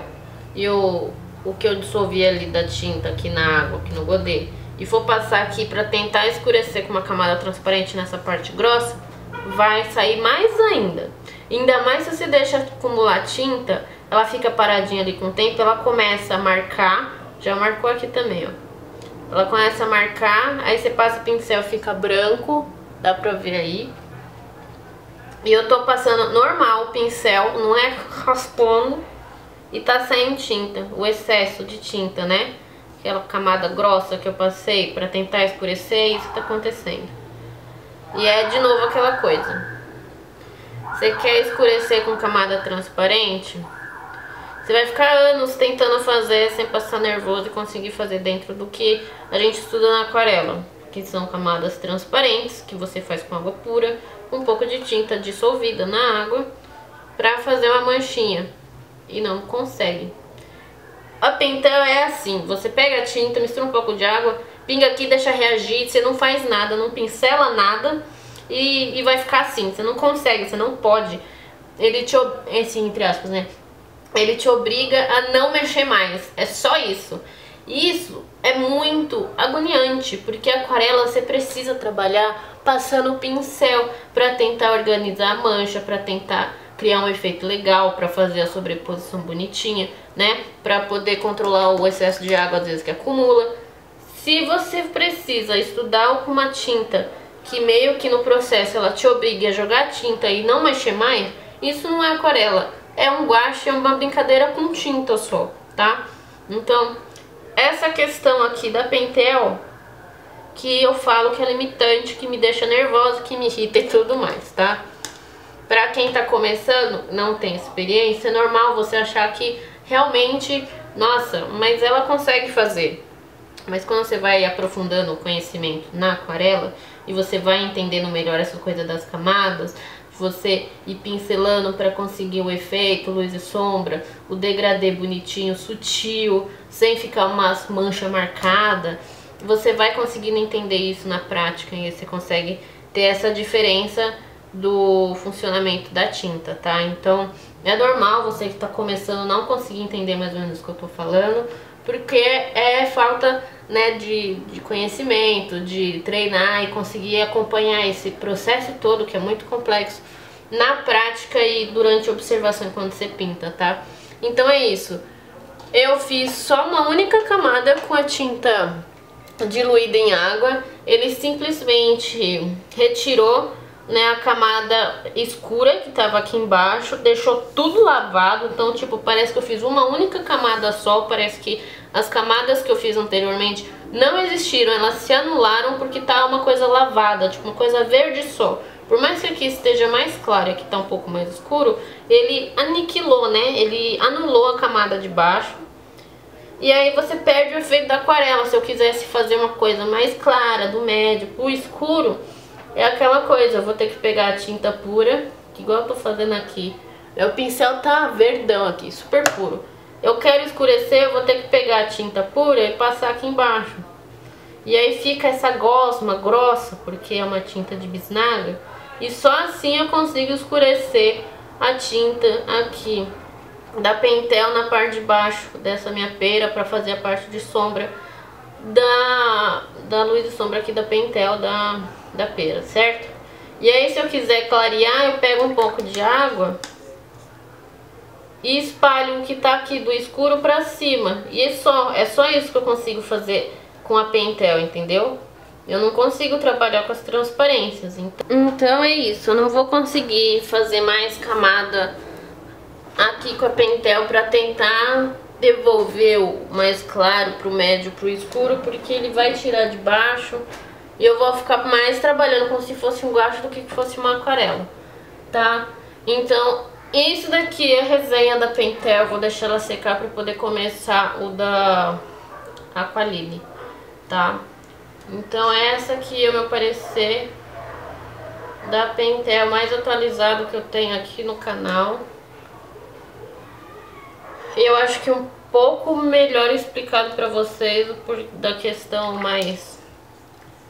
e o, o que eu dissolvi ali da tinta aqui na água, aqui no godê, e for passar aqui pra tentar escurecer com uma camada transparente nessa parte grossa, vai sair mais ainda. Ainda mais se você deixa acumular tinta, ela fica paradinha ali com o tempo, ela começa a marcar, já marcou aqui também, ó. Ela começa a marcar, aí você passa o pincel, fica branco, dá pra ver aí. E eu tô passando normal o pincel, não é raspando, e tá saindo tinta, o excesso de tinta, né? Aquela camada grossa que eu passei pra tentar escurecer, isso tá acontecendo. E é de novo aquela coisa. Você quer escurecer com camada transparente? Você vai ficar anos tentando fazer sem passar nervoso e conseguir fazer dentro do que a gente estuda na aquarela, que são camadas transparentes, que você faz com água pura, um pouco de tinta dissolvida na água, pra fazer uma manchinha, e não consegue. A Pentel é assim, você pega a tinta, mistura um pouco de água, pinga aqui, deixa reagir, você não faz nada, não pincela nada, e, e vai ficar assim, você não consegue, você não pode. Ele te, esse, entre aspas, né? Ele te obriga a não mexer mais, é só isso. E isso é muito agoniante, porque aquarela você precisa trabalhar passando o pincel para tentar organizar a mancha, para tentar criar um efeito legal, para fazer a sobreposição bonitinha, né? Para poder controlar o excesso de água às vezes que acumula. Se você precisa estudar com uma tinta que meio que no processo ela te obriga a jogar a tinta e não mexer mais, isso não é aquarela, é um guache, é uma brincadeira com tinta só, tá? Então, essa questão aqui da Pentel, que eu falo que é limitante, que me deixa nervosa, que me irrita e tudo mais, tá? Pra quem tá começando, não tem experiência, é normal você achar que realmente, nossa, mas ela consegue fazer. Mas quando você vai aprofundando o conhecimento na aquarela, e você vai entendendo melhor essa coisa das camadas, você ir pincelando para conseguir o efeito, luz e sombra, o degradê bonitinho, sutil, sem ficar uma mancha marcada. Você vai conseguindo entender isso na prática e você consegue ter essa diferença do funcionamento da tinta, tá? Então é normal você que está começando não conseguir entender mais ou menos o que eu tô falando, porque é falta, né, de, de conhecimento, de treinar e conseguir acompanhar esse processo todo, que é muito complexo, na prática e durante a observação enquanto você pinta, tá? Então é isso. Eu fiz só uma única camada com a tinta diluída em água. Ele simplesmente retirou, né, a camada escura que tava aqui embaixo, deixou tudo lavado. Então, tipo, parece que eu fiz uma única camada só, parece que as camadas que eu fiz anteriormente não existiram, elas se anularam porque tá uma coisa lavada, tipo uma coisa verde só. Por mais que aqui esteja mais claro e aqui tá um pouco mais escuro, ele aniquilou, né, ele anulou a camada de baixo. E aí você perde o efeito da aquarela. Se eu quisesse fazer uma coisa mais clara, do médio pro escuro, é aquela coisa, eu vou ter que pegar a tinta pura, que igual eu tô fazendo aqui. Meu pincel tá verdão aqui, super puro. Eu quero escurecer, eu vou ter que pegar a tinta pura e passar aqui embaixo. E aí fica essa gosma grossa, porque é uma tinta de bisnaga. E só assim eu consigo escurecer a tinta aqui da Pentel na parte de baixo dessa minha pera, pra fazer a parte de sombra da, da luz de sombra aqui da Pentel, da... da pera, certo? E aí, se eu quiser clarear, eu pego um pouco de água e espalho o que tá aqui do escuro pra cima. E é só, é só isso que eu consigo fazer com a Pentel, entendeu? Eu não consigo trabalhar com as transparências. Então, então é isso, eu não vou conseguir fazer mais camada aqui com a Pentel pra tentar devolver o mais claro pro médio, pro escuro, porque ele vai tirar de baixo. E eu vou ficar mais trabalhando como se fosse um guache do que fosse uma aquarela, tá? Então, isso daqui é a resenha da Pentel. Vou deixar ela secar pra poder começar o da Aqualine, tá? Então, essa aqui é o meu parecer da Pentel mais atualizado que eu tenho aqui no canal. Eu acho que um pouco melhor explicado pra vocês por, da questão mais...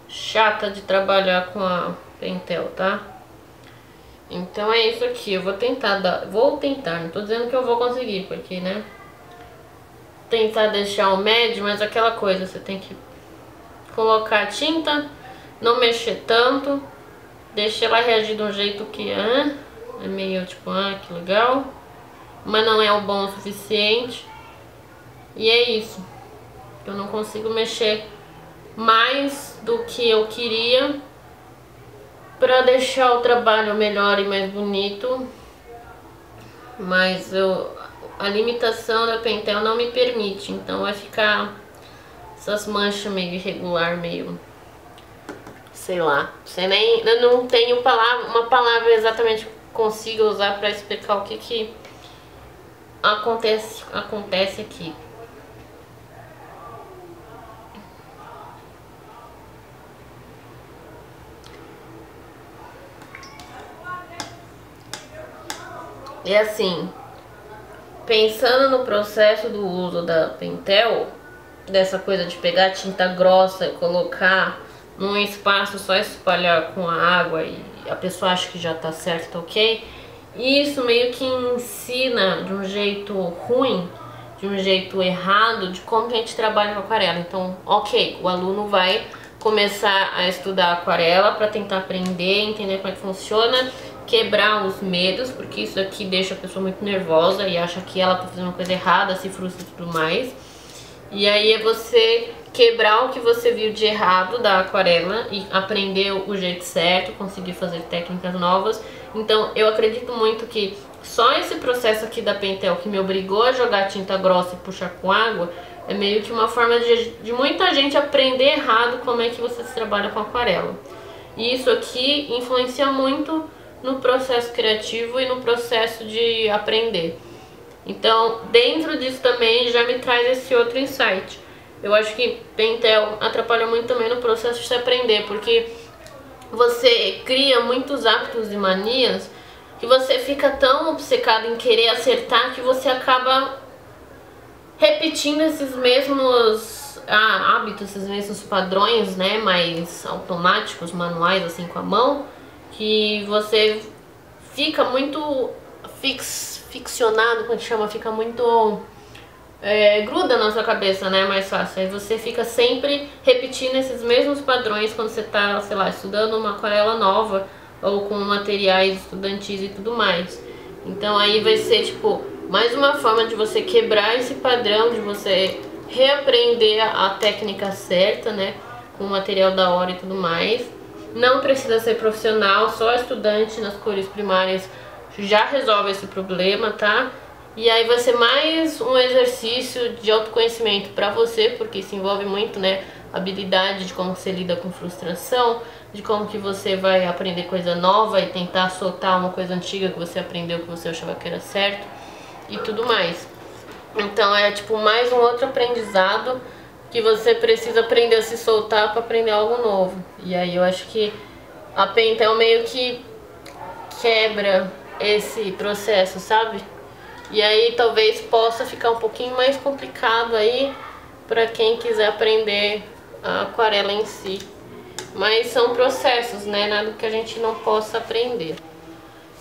chata de trabalhar com a Pentel, tá? Então é isso aqui, eu vou tentar dar, vou tentar, não tô dizendo que eu vou conseguir, porque, né, tentar deixar o médio, mas aquela coisa, você tem que colocar a tinta, não mexer tanto, deixar ela reagir de um jeito que, ah, é meio tipo, ah, que legal, mas não é o bom o suficiente, e é isso, eu não consigo mexer mais do que eu queria para deixar o trabalho melhor e mais bonito, mas eu, a limitação da Pentel não me permite, então vai ficar essas manchas meio irregular, meio sei lá, sei nem, eu não tenho palavra, uma palavra exatamente que consiga usar para explicar o que que acontece, acontece aqui. E assim, pensando no processo do uso da Pentel, dessa coisa de pegar tinta grossa e colocar num espaço só espalhar com a água e a pessoa acha que já tá certo, tá ok? E isso meio que ensina de um jeito ruim de um jeito errado de como a gente trabalha com aquarela. Então, ok, o aluno vai começar a estudar aquarela para tentar aprender, entender como é que funciona, quebrar os medos, porque isso aqui deixa a pessoa muito nervosa e acha que ela tá fazendo uma coisa errada, se frustra e tudo mais. E aí é você quebrar o que você viu de errado da aquarela e aprender o jeito certo, conseguir fazer técnicas novas. Então eu acredito muito que só esse processo aqui da Pentel, que me obrigou a jogar tinta grossa e puxar com água, é meio que uma forma de, de muita gente aprender errado como é que você se trabalha com aquarela. E isso aqui influencia muito no processo criativo e no processo de aprender. Então, dentro disso também já me traz esse outro insight. Eu acho que Pentel atrapalha muito também no processo de se aprender, porque você cria muitos hábitos e manias que você fica tão obcecado em querer acertar que você acaba repetindo esses mesmos ah, hábitos, esses mesmos padrões, né, mais automáticos, manuais, assim, com a mão, que você fica muito fix, ficcionado, como a gente chama, fica muito... É, gruda na sua cabeça, né, mais fácil. Aí você fica sempre repetindo esses mesmos padrões quando você tá, sei lá, estudando uma aquarela nova ou com materiais estudantis e tudo mais. Então aí vai ser, tipo, mais uma forma de você quebrar esse padrão, de você reaprender a técnica certa, né, com o material da hora e tudo mais. Não precisa ser profissional, só estudante nas cores primárias já resolve esse problema, tá? E aí vai ser mais um exercício de autoconhecimento para você, porque isso envolve muito, né, habilidade de como você lida com frustração, de como que você vai aprender coisa nova e tentar soltar uma coisa antiga que você aprendeu, que você achava que era certo e tudo mais. Então é tipo mais um outro aprendizado que você precisa aprender a se soltar para aprender algo novo. E aí eu acho que a Pentel meio que quebra esse processo, sabe? E aí talvez possa ficar um pouquinho mais complicado aí para quem quiser aprender a aquarela em si. Mas são processos, né? Nada que a gente não possa aprender.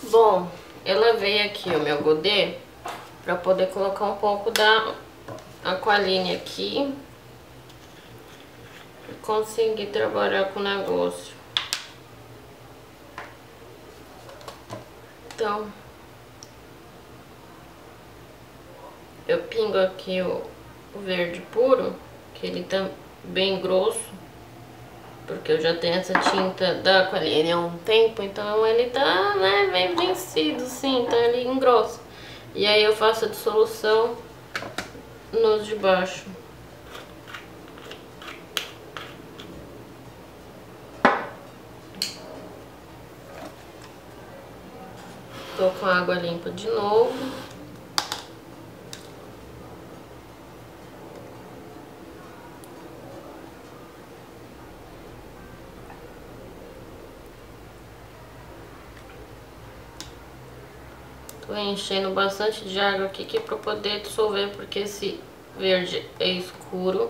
Bom, eu lavei aqui o meu godê para poder colocar um pouco da Aqualine aqui e conseguir trabalhar com o negócio. Então... eu pingo aqui o verde puro, que ele tá bem grosso, porque eu já tenho essa tinta da Aqualine há um tempo, então ele tá, né, bem vencido, sim, então ele engrossa. E aí eu faço a dissolução nos de baixo. Tô com a água limpa de novo. Tô enchendo bastante de água aqui, que é para poder dissolver, porque esse verde é escuro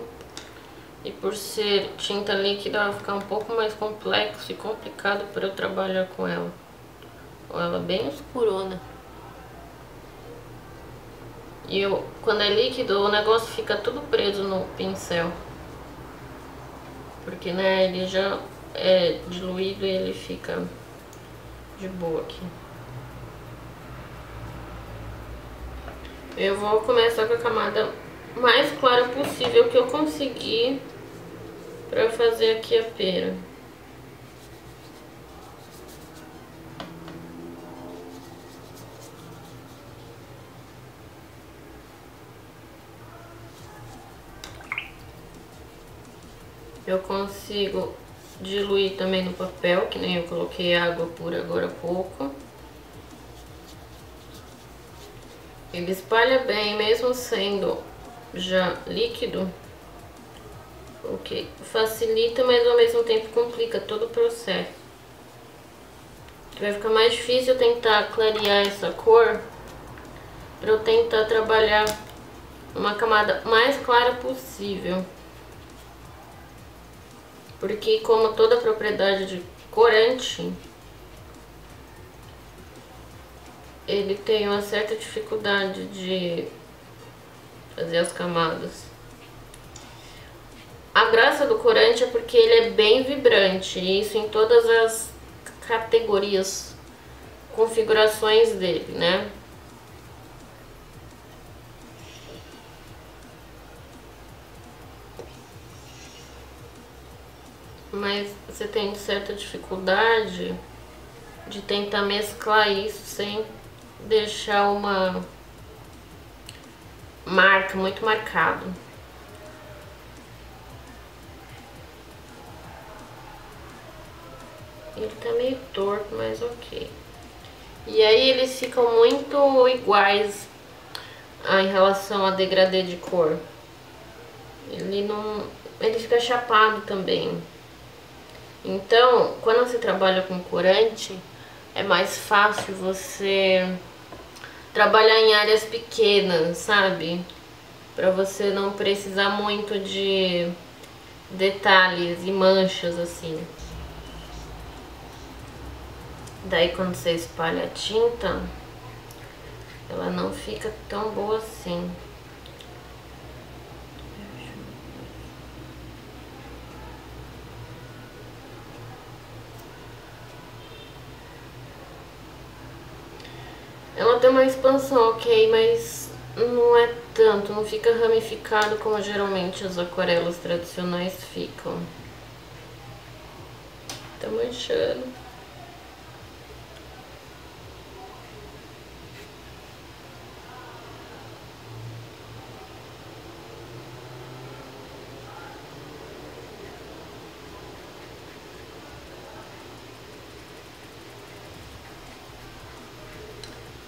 e por ser tinta líquida vai ficar um pouco mais complexo e complicado para eu trabalhar com ela. Ela é bem escurona. E eu, quando é líquido, o negócio fica tudo preso no pincel, porque, né, ele já é diluído e ele fica de boa aqui. Eu vou começar com a camada mais clara possível que eu conseguir para fazer aqui a pera. Eu consigo diluir também no papel, que nem eu coloquei água pura agora há pouco. Ele espalha bem, mesmo sendo já líquido, o que facilita, mas ao mesmo tempo complica todo o processo. Vai ficar mais difícil tentar clarear essa cor para eu tentar trabalhar uma camada mais clara possível. Porque, como toda propriedade de corante, ele tem uma certa dificuldade de fazer as camadas. A graça do corante é porque ele é bem vibrante, e isso em todas as categorias, configurações dele, né? Mas você tem certa dificuldade de tentar mesclar isso sem deixar uma marca muito marcada. Ele tá meio torto, mas ok. E aí eles ficam muito iguais em relação a degradê de cor. Ele não... ele fica chapado também. Então, quando você trabalha com corante, é mais fácil você trabalhar em áreas pequenas, sabe? Pra você não precisar muito de detalhes e manchas, assim. Daí, quando você espalha a tinta, ela não fica tão boa assim. Ela tem uma expansão, ok, mas não é tanto, não fica ramificado como geralmente as aquarelas tradicionais ficam. Tá manchando.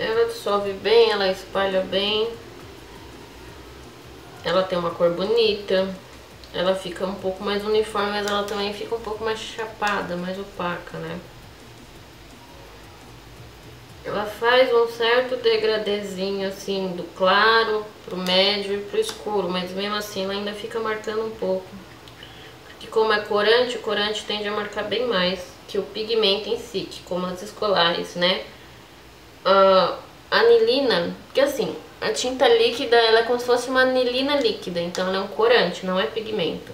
Ela dissolve bem, ela espalha bem, ela tem uma cor bonita, ela fica um pouco mais uniforme, mas ela também fica um pouco mais chapada, mais opaca, né? Ela faz um certo degradezinho assim, do claro pro médio e pro escuro, mas mesmo assim ela ainda fica marcando um pouco. Porque como é corante, o corante tende a marcar bem mais que o pigmento em si, que como as escolares, né? Uh, anilina, porque assim, a tinta líquida ela é como se fosse uma anilina líquida, então ela é um corante, não é pigmento.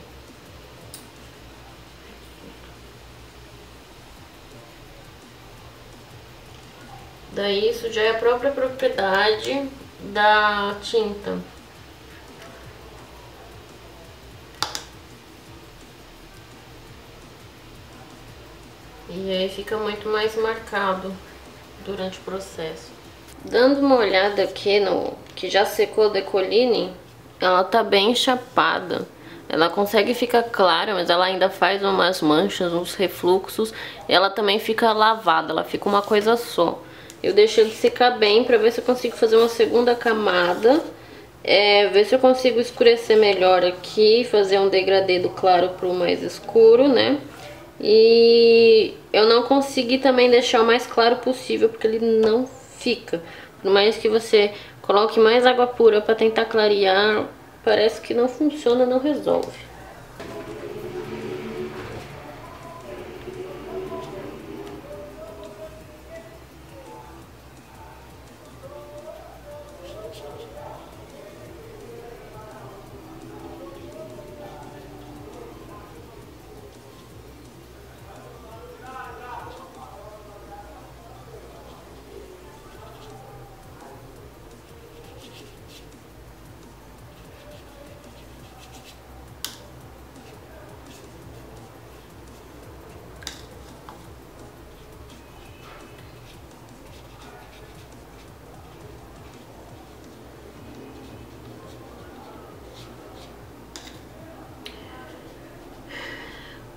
Daí isso já é a própria propriedade da tinta. E aí fica muito mais marcado durante o processo. Dando uma olhada aqui no que já secou da Ecoline, ela tá bem chapada. Ela consegue ficar clara, mas ela ainda faz umas manchas, uns refluxos. Ela também fica lavada, ela fica uma coisa só. Eu deixei de secar bem pra ver se eu consigo fazer uma segunda camada. É, ver se eu consigo escurecer melhor aqui, fazer um degradê do claro pro mais escuro, né? E eu não consegui também deixar o mais claro possível, porque ele não fica. Por mais que você coloque mais água pura para tentar clarear, parece que não funciona, não resolve.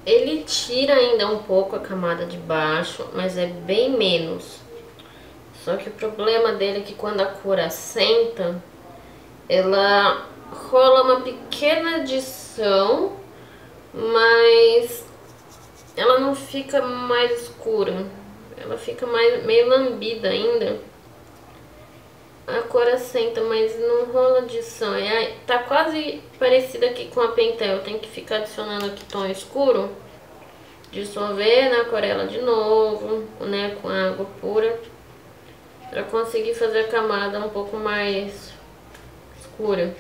Ele tira ainda um pouco a camada de baixo, mas é bem menos. Só que o problema dele é que quando a cor assenta, ela rola uma pequena adição, mas ela não fica mais escura. Ela fica mais, meio lambida ainda. A cor assenta, mas não rola adição. É, tá quase parecida aqui com a Pentel. Eu tenho que ficar adicionando aqui tom escuro, dissolver na aquarela de novo, né, com água pura, pra conseguir fazer a camada um pouco mais escura.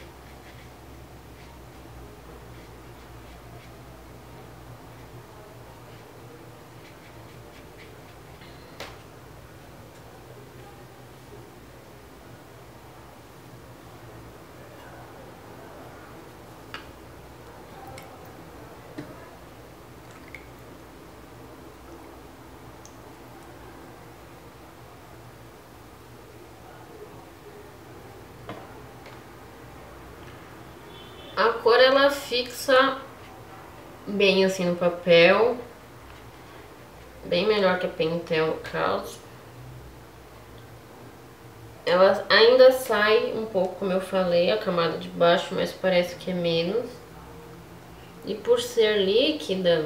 A cor ela fixa bem assim no papel, bem melhor que a Pentel Cloud. Ela ainda sai um pouco, como eu falei, a camada de baixo, mas parece que é menos. E por ser líquida,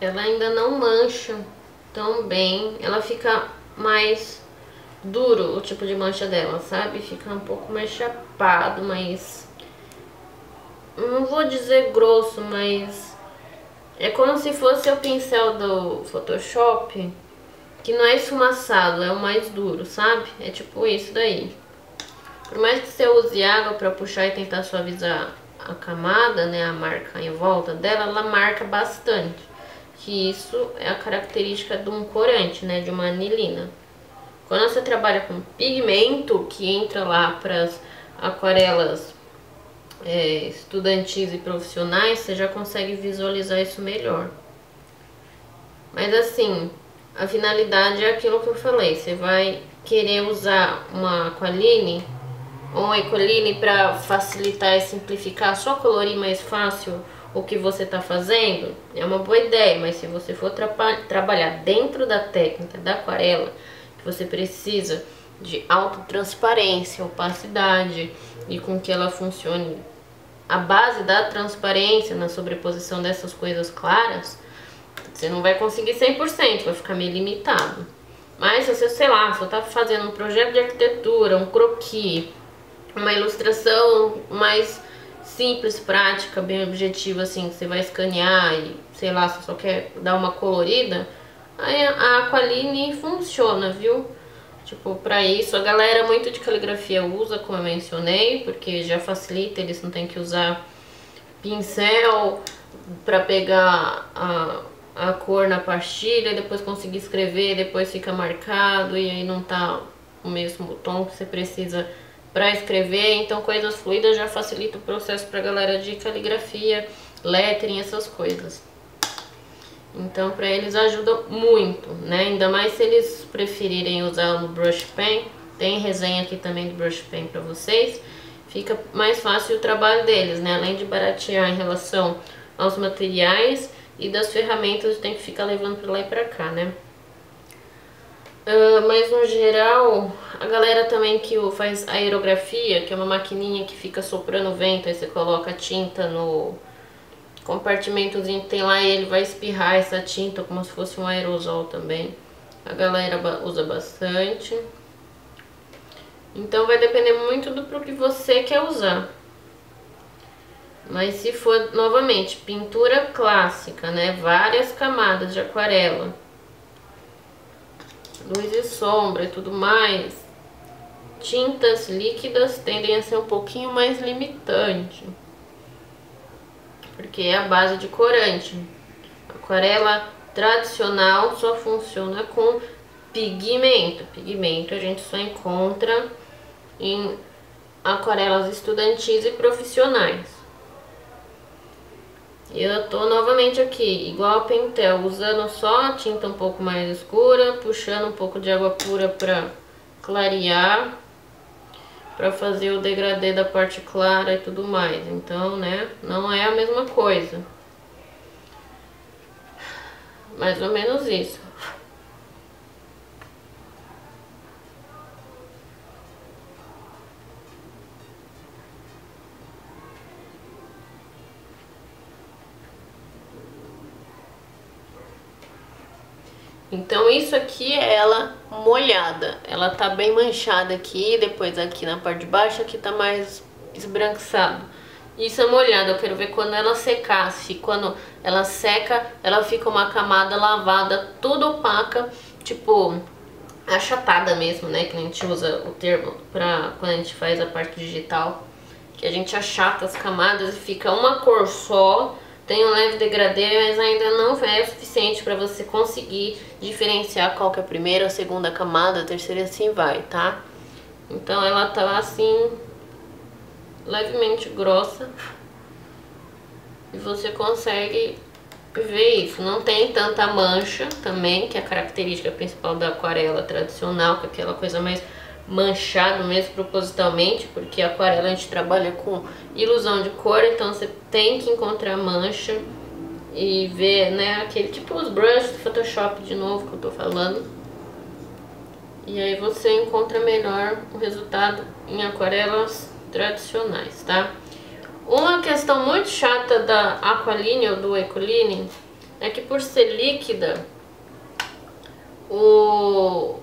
ela ainda não mancha tão bem. Ela fica mais duro, o tipo de mancha dela, sabe? Fica um pouco mais chapado, mas... não vou dizer grosso, mas... é como se fosse o pincel do Photoshop, que não é esfumaçado, é o mais duro, sabe? É tipo isso daí. Por mais que você use água pra puxar e tentar suavizar a camada, né, a marca em volta dela, ela marca bastante. Que isso é a característica de um corante, né, de uma anilina. Quando você trabalha com pigmento, que entra lá pras aquarelas é, estudantis e profissionais, você já consegue visualizar isso melhor. Mas assim... a finalidade é aquilo que eu falei, você vai querer usar uma Aqualine ou uma Ecoline para facilitar e simplificar, só colorir mais fácil o que você está fazendo, é uma boa ideia, mas se você for tra trabalhar dentro da técnica da aquarela, que você precisa de autotransparência, opacidade e com que ela funcione a base da transparência na sobreposição dessas coisas claras, você não vai conseguir cem por cento, vai ficar meio limitado. Mas se você, sei lá, só tá fazendo um projeto de arquitetura, um croquis, uma ilustração mais simples, prática, bem objetiva, assim, que você vai escanear e, sei lá, se só quer dar uma colorida, aí a Aqualine funciona, viu? Tipo, pra isso, a galera muito de caligrafia usa, como eu mencionei, porque já facilita, eles não tem que usar pincel pra pegar a... a cor na pastilha, depois conseguir escrever, depois fica marcado e aí não tá o mesmo tom que você precisa para escrever. Então coisas fluidas já facilita o processo pra galera de caligrafia, lettering, essas coisas. Então pra eles ajuda muito, né? Ainda mais se eles preferirem usar o brush pen, tem resenha aqui também do brush pen pra vocês. Fica mais fácil o trabalho deles, né? Além de baratear em relação aos materiais e das ferramentas, tem que ficar levando pra lá e pra cá, né? Uh, mas no geral, a galera também que faz aerografia, que é uma maquininha que fica soprando o vento, aí você coloca a tinta no compartimentozinho que tem lá e ele vai espirrar essa tinta como se fosse um aerosol também. A galera usa bastante. Então vai depender muito do pro que você quer usar. Mas se for, novamente, pintura clássica, né, várias camadas de aquarela, luz e sombra e tudo mais, tintas líquidas tendem a ser um pouquinho mais limitante, porque é a base de corante. Aquarela tradicional só funciona com pigmento. Pigmento a gente só encontra em aquarelas estudantis e profissionais. Eu tô novamente aqui, igual a Pentel, usando só a tinta um pouco mais escura, puxando um pouco de água pura pra clarear, pra fazer o degradê da parte clara e tudo mais. Então, né, não é a mesma coisa. Mais ou menos isso. Então isso aqui é ela molhada, ela tá bem manchada aqui, depois aqui na parte de baixo, aqui tá mais esbranquiçado. Isso é molhada, eu quero ver quando ela secar, se quando ela seca, ela fica uma camada lavada, toda opaca, tipo, achatada mesmo, né, que a gente usa o termo pra quando a gente faz a parte digital, que a gente achata as camadas e fica uma cor só. Tem um leve degradê, mas ainda não é o suficiente para você conseguir diferenciar qual que é a primeira, a segunda camada, a terceira e assim vai, tá? Então ela tá assim, levemente grossa. E você consegue ver isso. Não tem tanta mancha também, que é a característica principal da aquarela tradicional, que é aquela coisa mais manchado mesmo propositalmente, porque aquarela a gente trabalha com ilusão de cor, então você tem que encontrar mancha e ver, né, aquele tipo os brushes do Photoshop de novo que eu tô falando. E aí você encontra melhor o resultado em aquarelas tradicionais, tá? Uma questão muito chata da Aqualine ou do Ecoline é que, por ser líquida, o...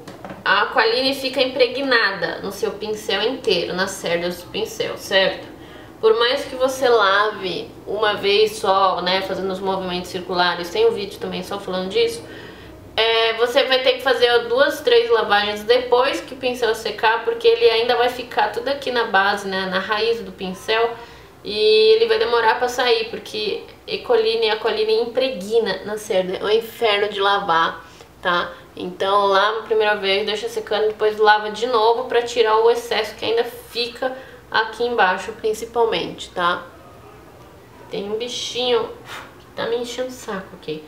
a Aqualine fica impregnada no seu pincel inteiro, nas cerdas do pincel, certo? Por mais que você lave uma vez só, né, fazendo os movimentos circulares, tem um vídeo também só falando disso, é, você vai ter que fazer duas, três lavagens depois que o pincel secar, porque ele ainda vai ficar tudo aqui na base, né, na raiz do pincel, e ele vai demorar pra sair, porque Ecoline e Aqualine impregna na cerda, é um inferno de lavar, tá? Então lava a primeira vez, deixa secando, depois lava de novo pra tirar o excesso que ainda fica aqui embaixo, principalmente, tá? Tem um bichinho que tá me enchendo o saco aqui.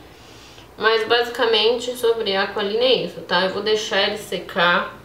Mas basicamente sobre a Aqualine é isso, tá? Eu vou deixar ele secar.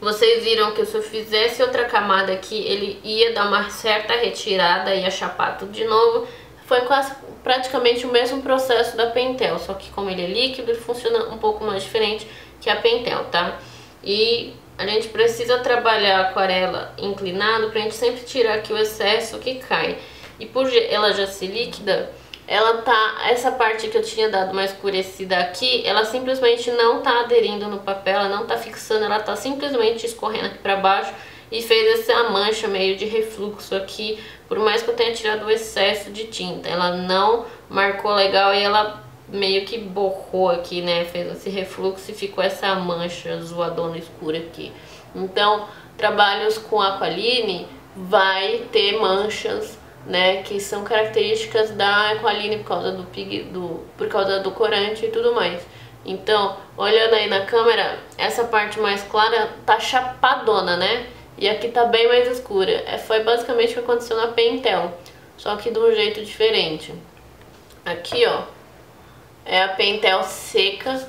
Vocês viram que se eu fizesse outra camada aqui, ele ia dar uma certa retirada, ia chapar tudo de novo. Foi quase praticamente o mesmo processo da Pentel, só que como ele é líquido, ele funciona um pouco mais diferente que a Pentel, tá? E a gente precisa trabalhar a aquarela inclinado pra gente sempre tirar aqui o excesso que cai. E por ela já ser líquida, ela tá, essa parte que eu tinha dado mais escurecida aqui, ela simplesmente não tá aderindo no papel, ela não tá fixando, ela tá simplesmente escorrendo aqui pra baixo e fez essa mancha meio de refluxo aqui, por mais que eu tenha tirado o excesso de tinta, ela não marcou legal e ela meio que borrou aqui, né, fez esse refluxo e ficou essa mancha zoadona escura aqui. Então, trabalhos com Aqualine vai ter manchas, né, que são características da Aqualine por causa do, pig, do, por causa do corante e tudo mais. Então, olhando aí na câmera, essa parte mais clara tá chapadona, né? E aqui tá bem mais escura. É, foi basicamente o que aconteceu na Pentel, só que de um jeito diferente. Aqui, ó, é a Pentel seca,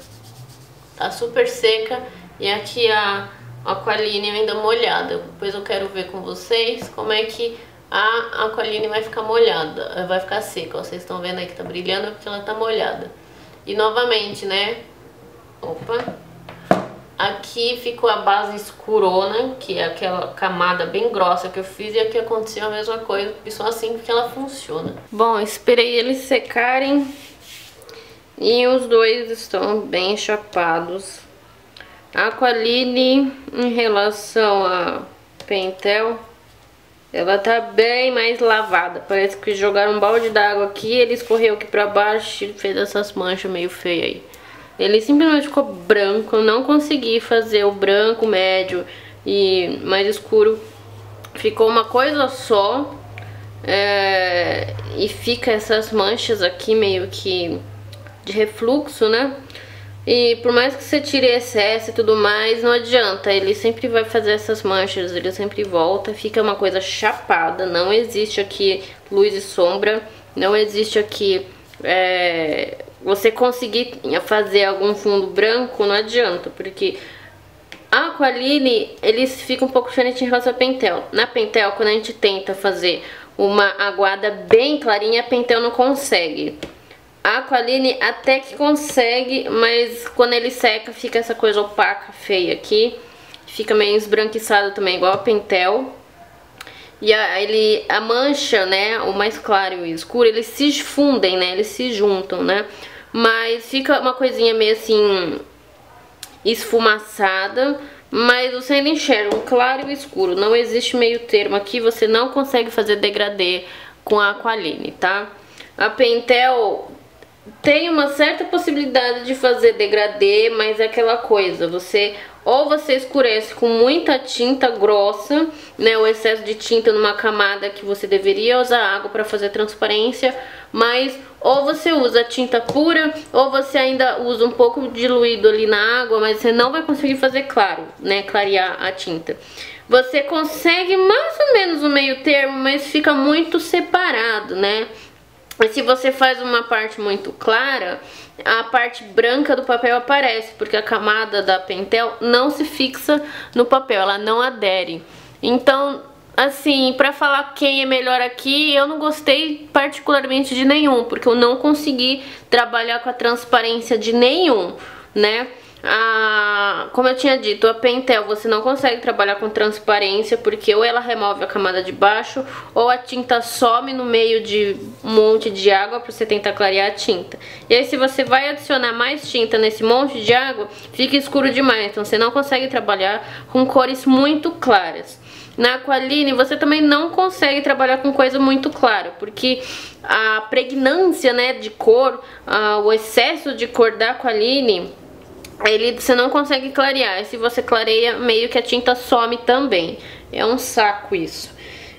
tá super seca, e aqui a Aqualine ainda molhada. Depois eu quero ver com vocês como é que a Aqualine vai ficar molhada, vai ficar seca, ó, vocês estão vendo aí que tá brilhando porque ela tá molhada. E novamente, né, opa, aqui ficou a base escurona, que é aquela camada bem grossa que eu fiz, e aqui aconteceu a mesma coisa, porque só assim que ela funciona. Bom, esperei eles secarem e os dois estão bem chapados. A Aqualine, em relação a Pentel, ela tá bem mais lavada, parece que jogaram um balde d'água aqui, ele escorreu aqui pra baixo e fez essas manchas meio feias aí. Ele simplesmente ficou branco, eu não consegui fazer o branco médio e mais escuro. Ficou uma coisa só, é, e fica essas manchas aqui meio que de refluxo, né? E por mais que você tire excesso e tudo mais, não adianta, ele sempre vai fazer essas manchas, ele sempre volta, fica uma coisa chapada, não existe aqui luz e sombra, não existe aqui, é, você conseguir fazer algum fundo branco, não adianta, porque a Aqualine, eles ficam um pouco diferente em relação à Pentel. Na Pentel, quando a gente tenta fazer uma aguada bem clarinha, a Pentel não consegue. A Aqualine até que consegue, mas quando ele seca fica essa coisa opaca, feia aqui. Fica meio esbranquiçado também, igual a Pentel. E a, ele, a mancha, né, o mais claro e o escuro, eles se fundem, né, eles se juntam, né. Mas fica uma coisinha meio assim, esfumaçada, mas você ainda enxerga o claro e o escuro. Não existe meio termo aqui, você não consegue fazer degradê com a Aqualine, tá? A Pentel tem uma certa possibilidade de fazer degradê, mas é aquela coisa, você ou você escurece com muita tinta grossa, né, o excesso de tinta numa camada que você deveria usar água para fazer transparência, mas ou você usa tinta pura, ou você ainda usa um pouco diluído ali na água, mas você não vai conseguir fazer claro, né, clarear a tinta. Você consegue mais ou menos o meio termo, mas fica muito separado, né? E se você faz uma parte muito clara, a parte branca do papel aparece, porque a camada da Pentel não se fixa no papel, ela não adere. Então, assim, pra falar quem é melhor aqui, eu não gostei particularmente de nenhum, porque eu não consegui trabalhar com a transparência de nenhum, né? A, como eu tinha dito, a Pentel você não consegue trabalhar com transparência, porque ou ela remove a camada de baixo ou a tinta some no meio de um monte de água para você tentar clarear a tinta. E aí se você vai adicionar mais tinta nesse monte de água, fica escuro demais, então você não consegue trabalhar com cores muito claras. Na Aqualine você também não consegue trabalhar com coisa muito clara, porque a pregnância, né, de cor, a, o excesso de cor da Aqualine, ele, você não consegue clarear. E se você clareia, meio que a tinta some também. É um saco isso.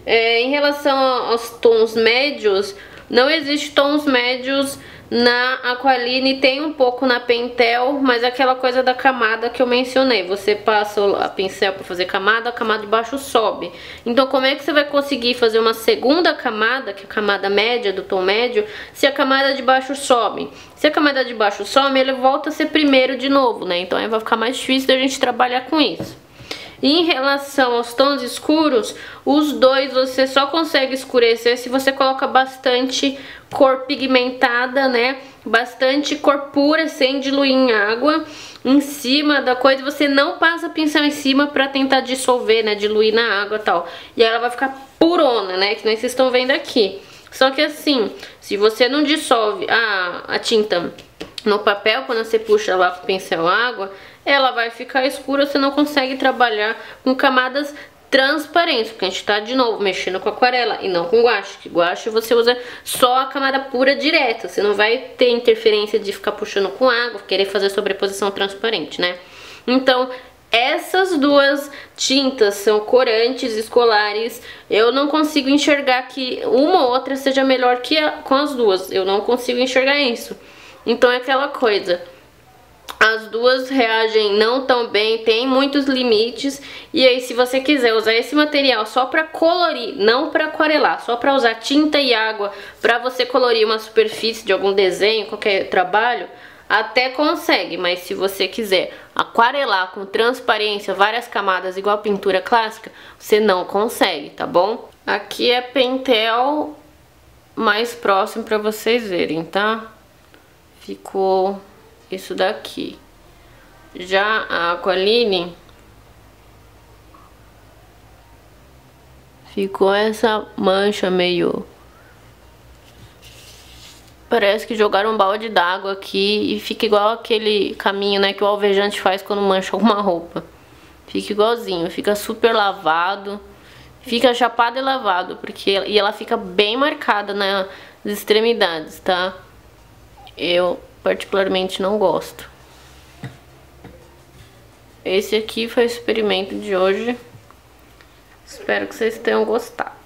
É, em relação aos tons médios, não existe tons médios na Aqualine. Tem um pouco na Pentel, mas é aquela coisa da camada que eu mencionei. Você passa a pincel para fazer camada, a camada de baixo sobe. Então como é que você vai conseguir fazer uma segunda camada, que é a camada média do tom médio, se a camada de baixo sobe? Se a camada de baixo some, ele volta a ser primeiro de novo, né? Então aí vai ficar mais difícil da gente trabalhar com isso. E em relação aos tons escuros, os dois você só consegue escurecer se você coloca bastante cor pigmentada, né? Bastante cor pura, sem diluir em água, em cima da coisa. Você não passa a pincel em cima pra tentar dissolver, né? Diluir na água e tal. E ela vai ficar purona, né? Que nem vocês estão vendo aqui. Só que assim, se você não dissolve a, a tinta no papel, quando você puxa lá com o pincel água, ela vai ficar escura, você não consegue trabalhar com camadas transparentes, porque a gente tá, de novo, mexendo com aquarela e não com guache, que guache você usa só a camada pura direta, você não vai ter interferência de ficar puxando com água, querer fazer sobreposição transparente, né? Então, essas duas tintas são corantes escolares. Eu não consigo enxergar que uma ou outra seja melhor que a, com as duas. Eu não consigo enxergar isso. Então é aquela coisa, as duas reagem não tão bem, tem muitos limites. E aí se você quiser usar esse material só pra colorir, não pra aquarelar, só pra usar tinta e água pra você colorir uma superfície de algum desenho, qualquer trabalho, até consegue, mas se você quiser aquarelar com transparência, várias camadas, igual a pintura clássica, você não consegue, tá bom? Aqui é Pentel mais próximo pra vocês verem, tá? Ficou isso daqui. Já a Aqualine ficou essa mancha meio... Parece que jogaram um balde d'água aqui e fica igual aquele caminho, né, que o alvejante faz quando mancha alguma roupa. Fica igualzinho, fica super lavado, fica chapado e lavado, porque e ela fica bem marcada nas extremidades, tá? Eu particularmente não gosto. Esse aqui foi o experimento de hoje. Espero que vocês tenham gostado.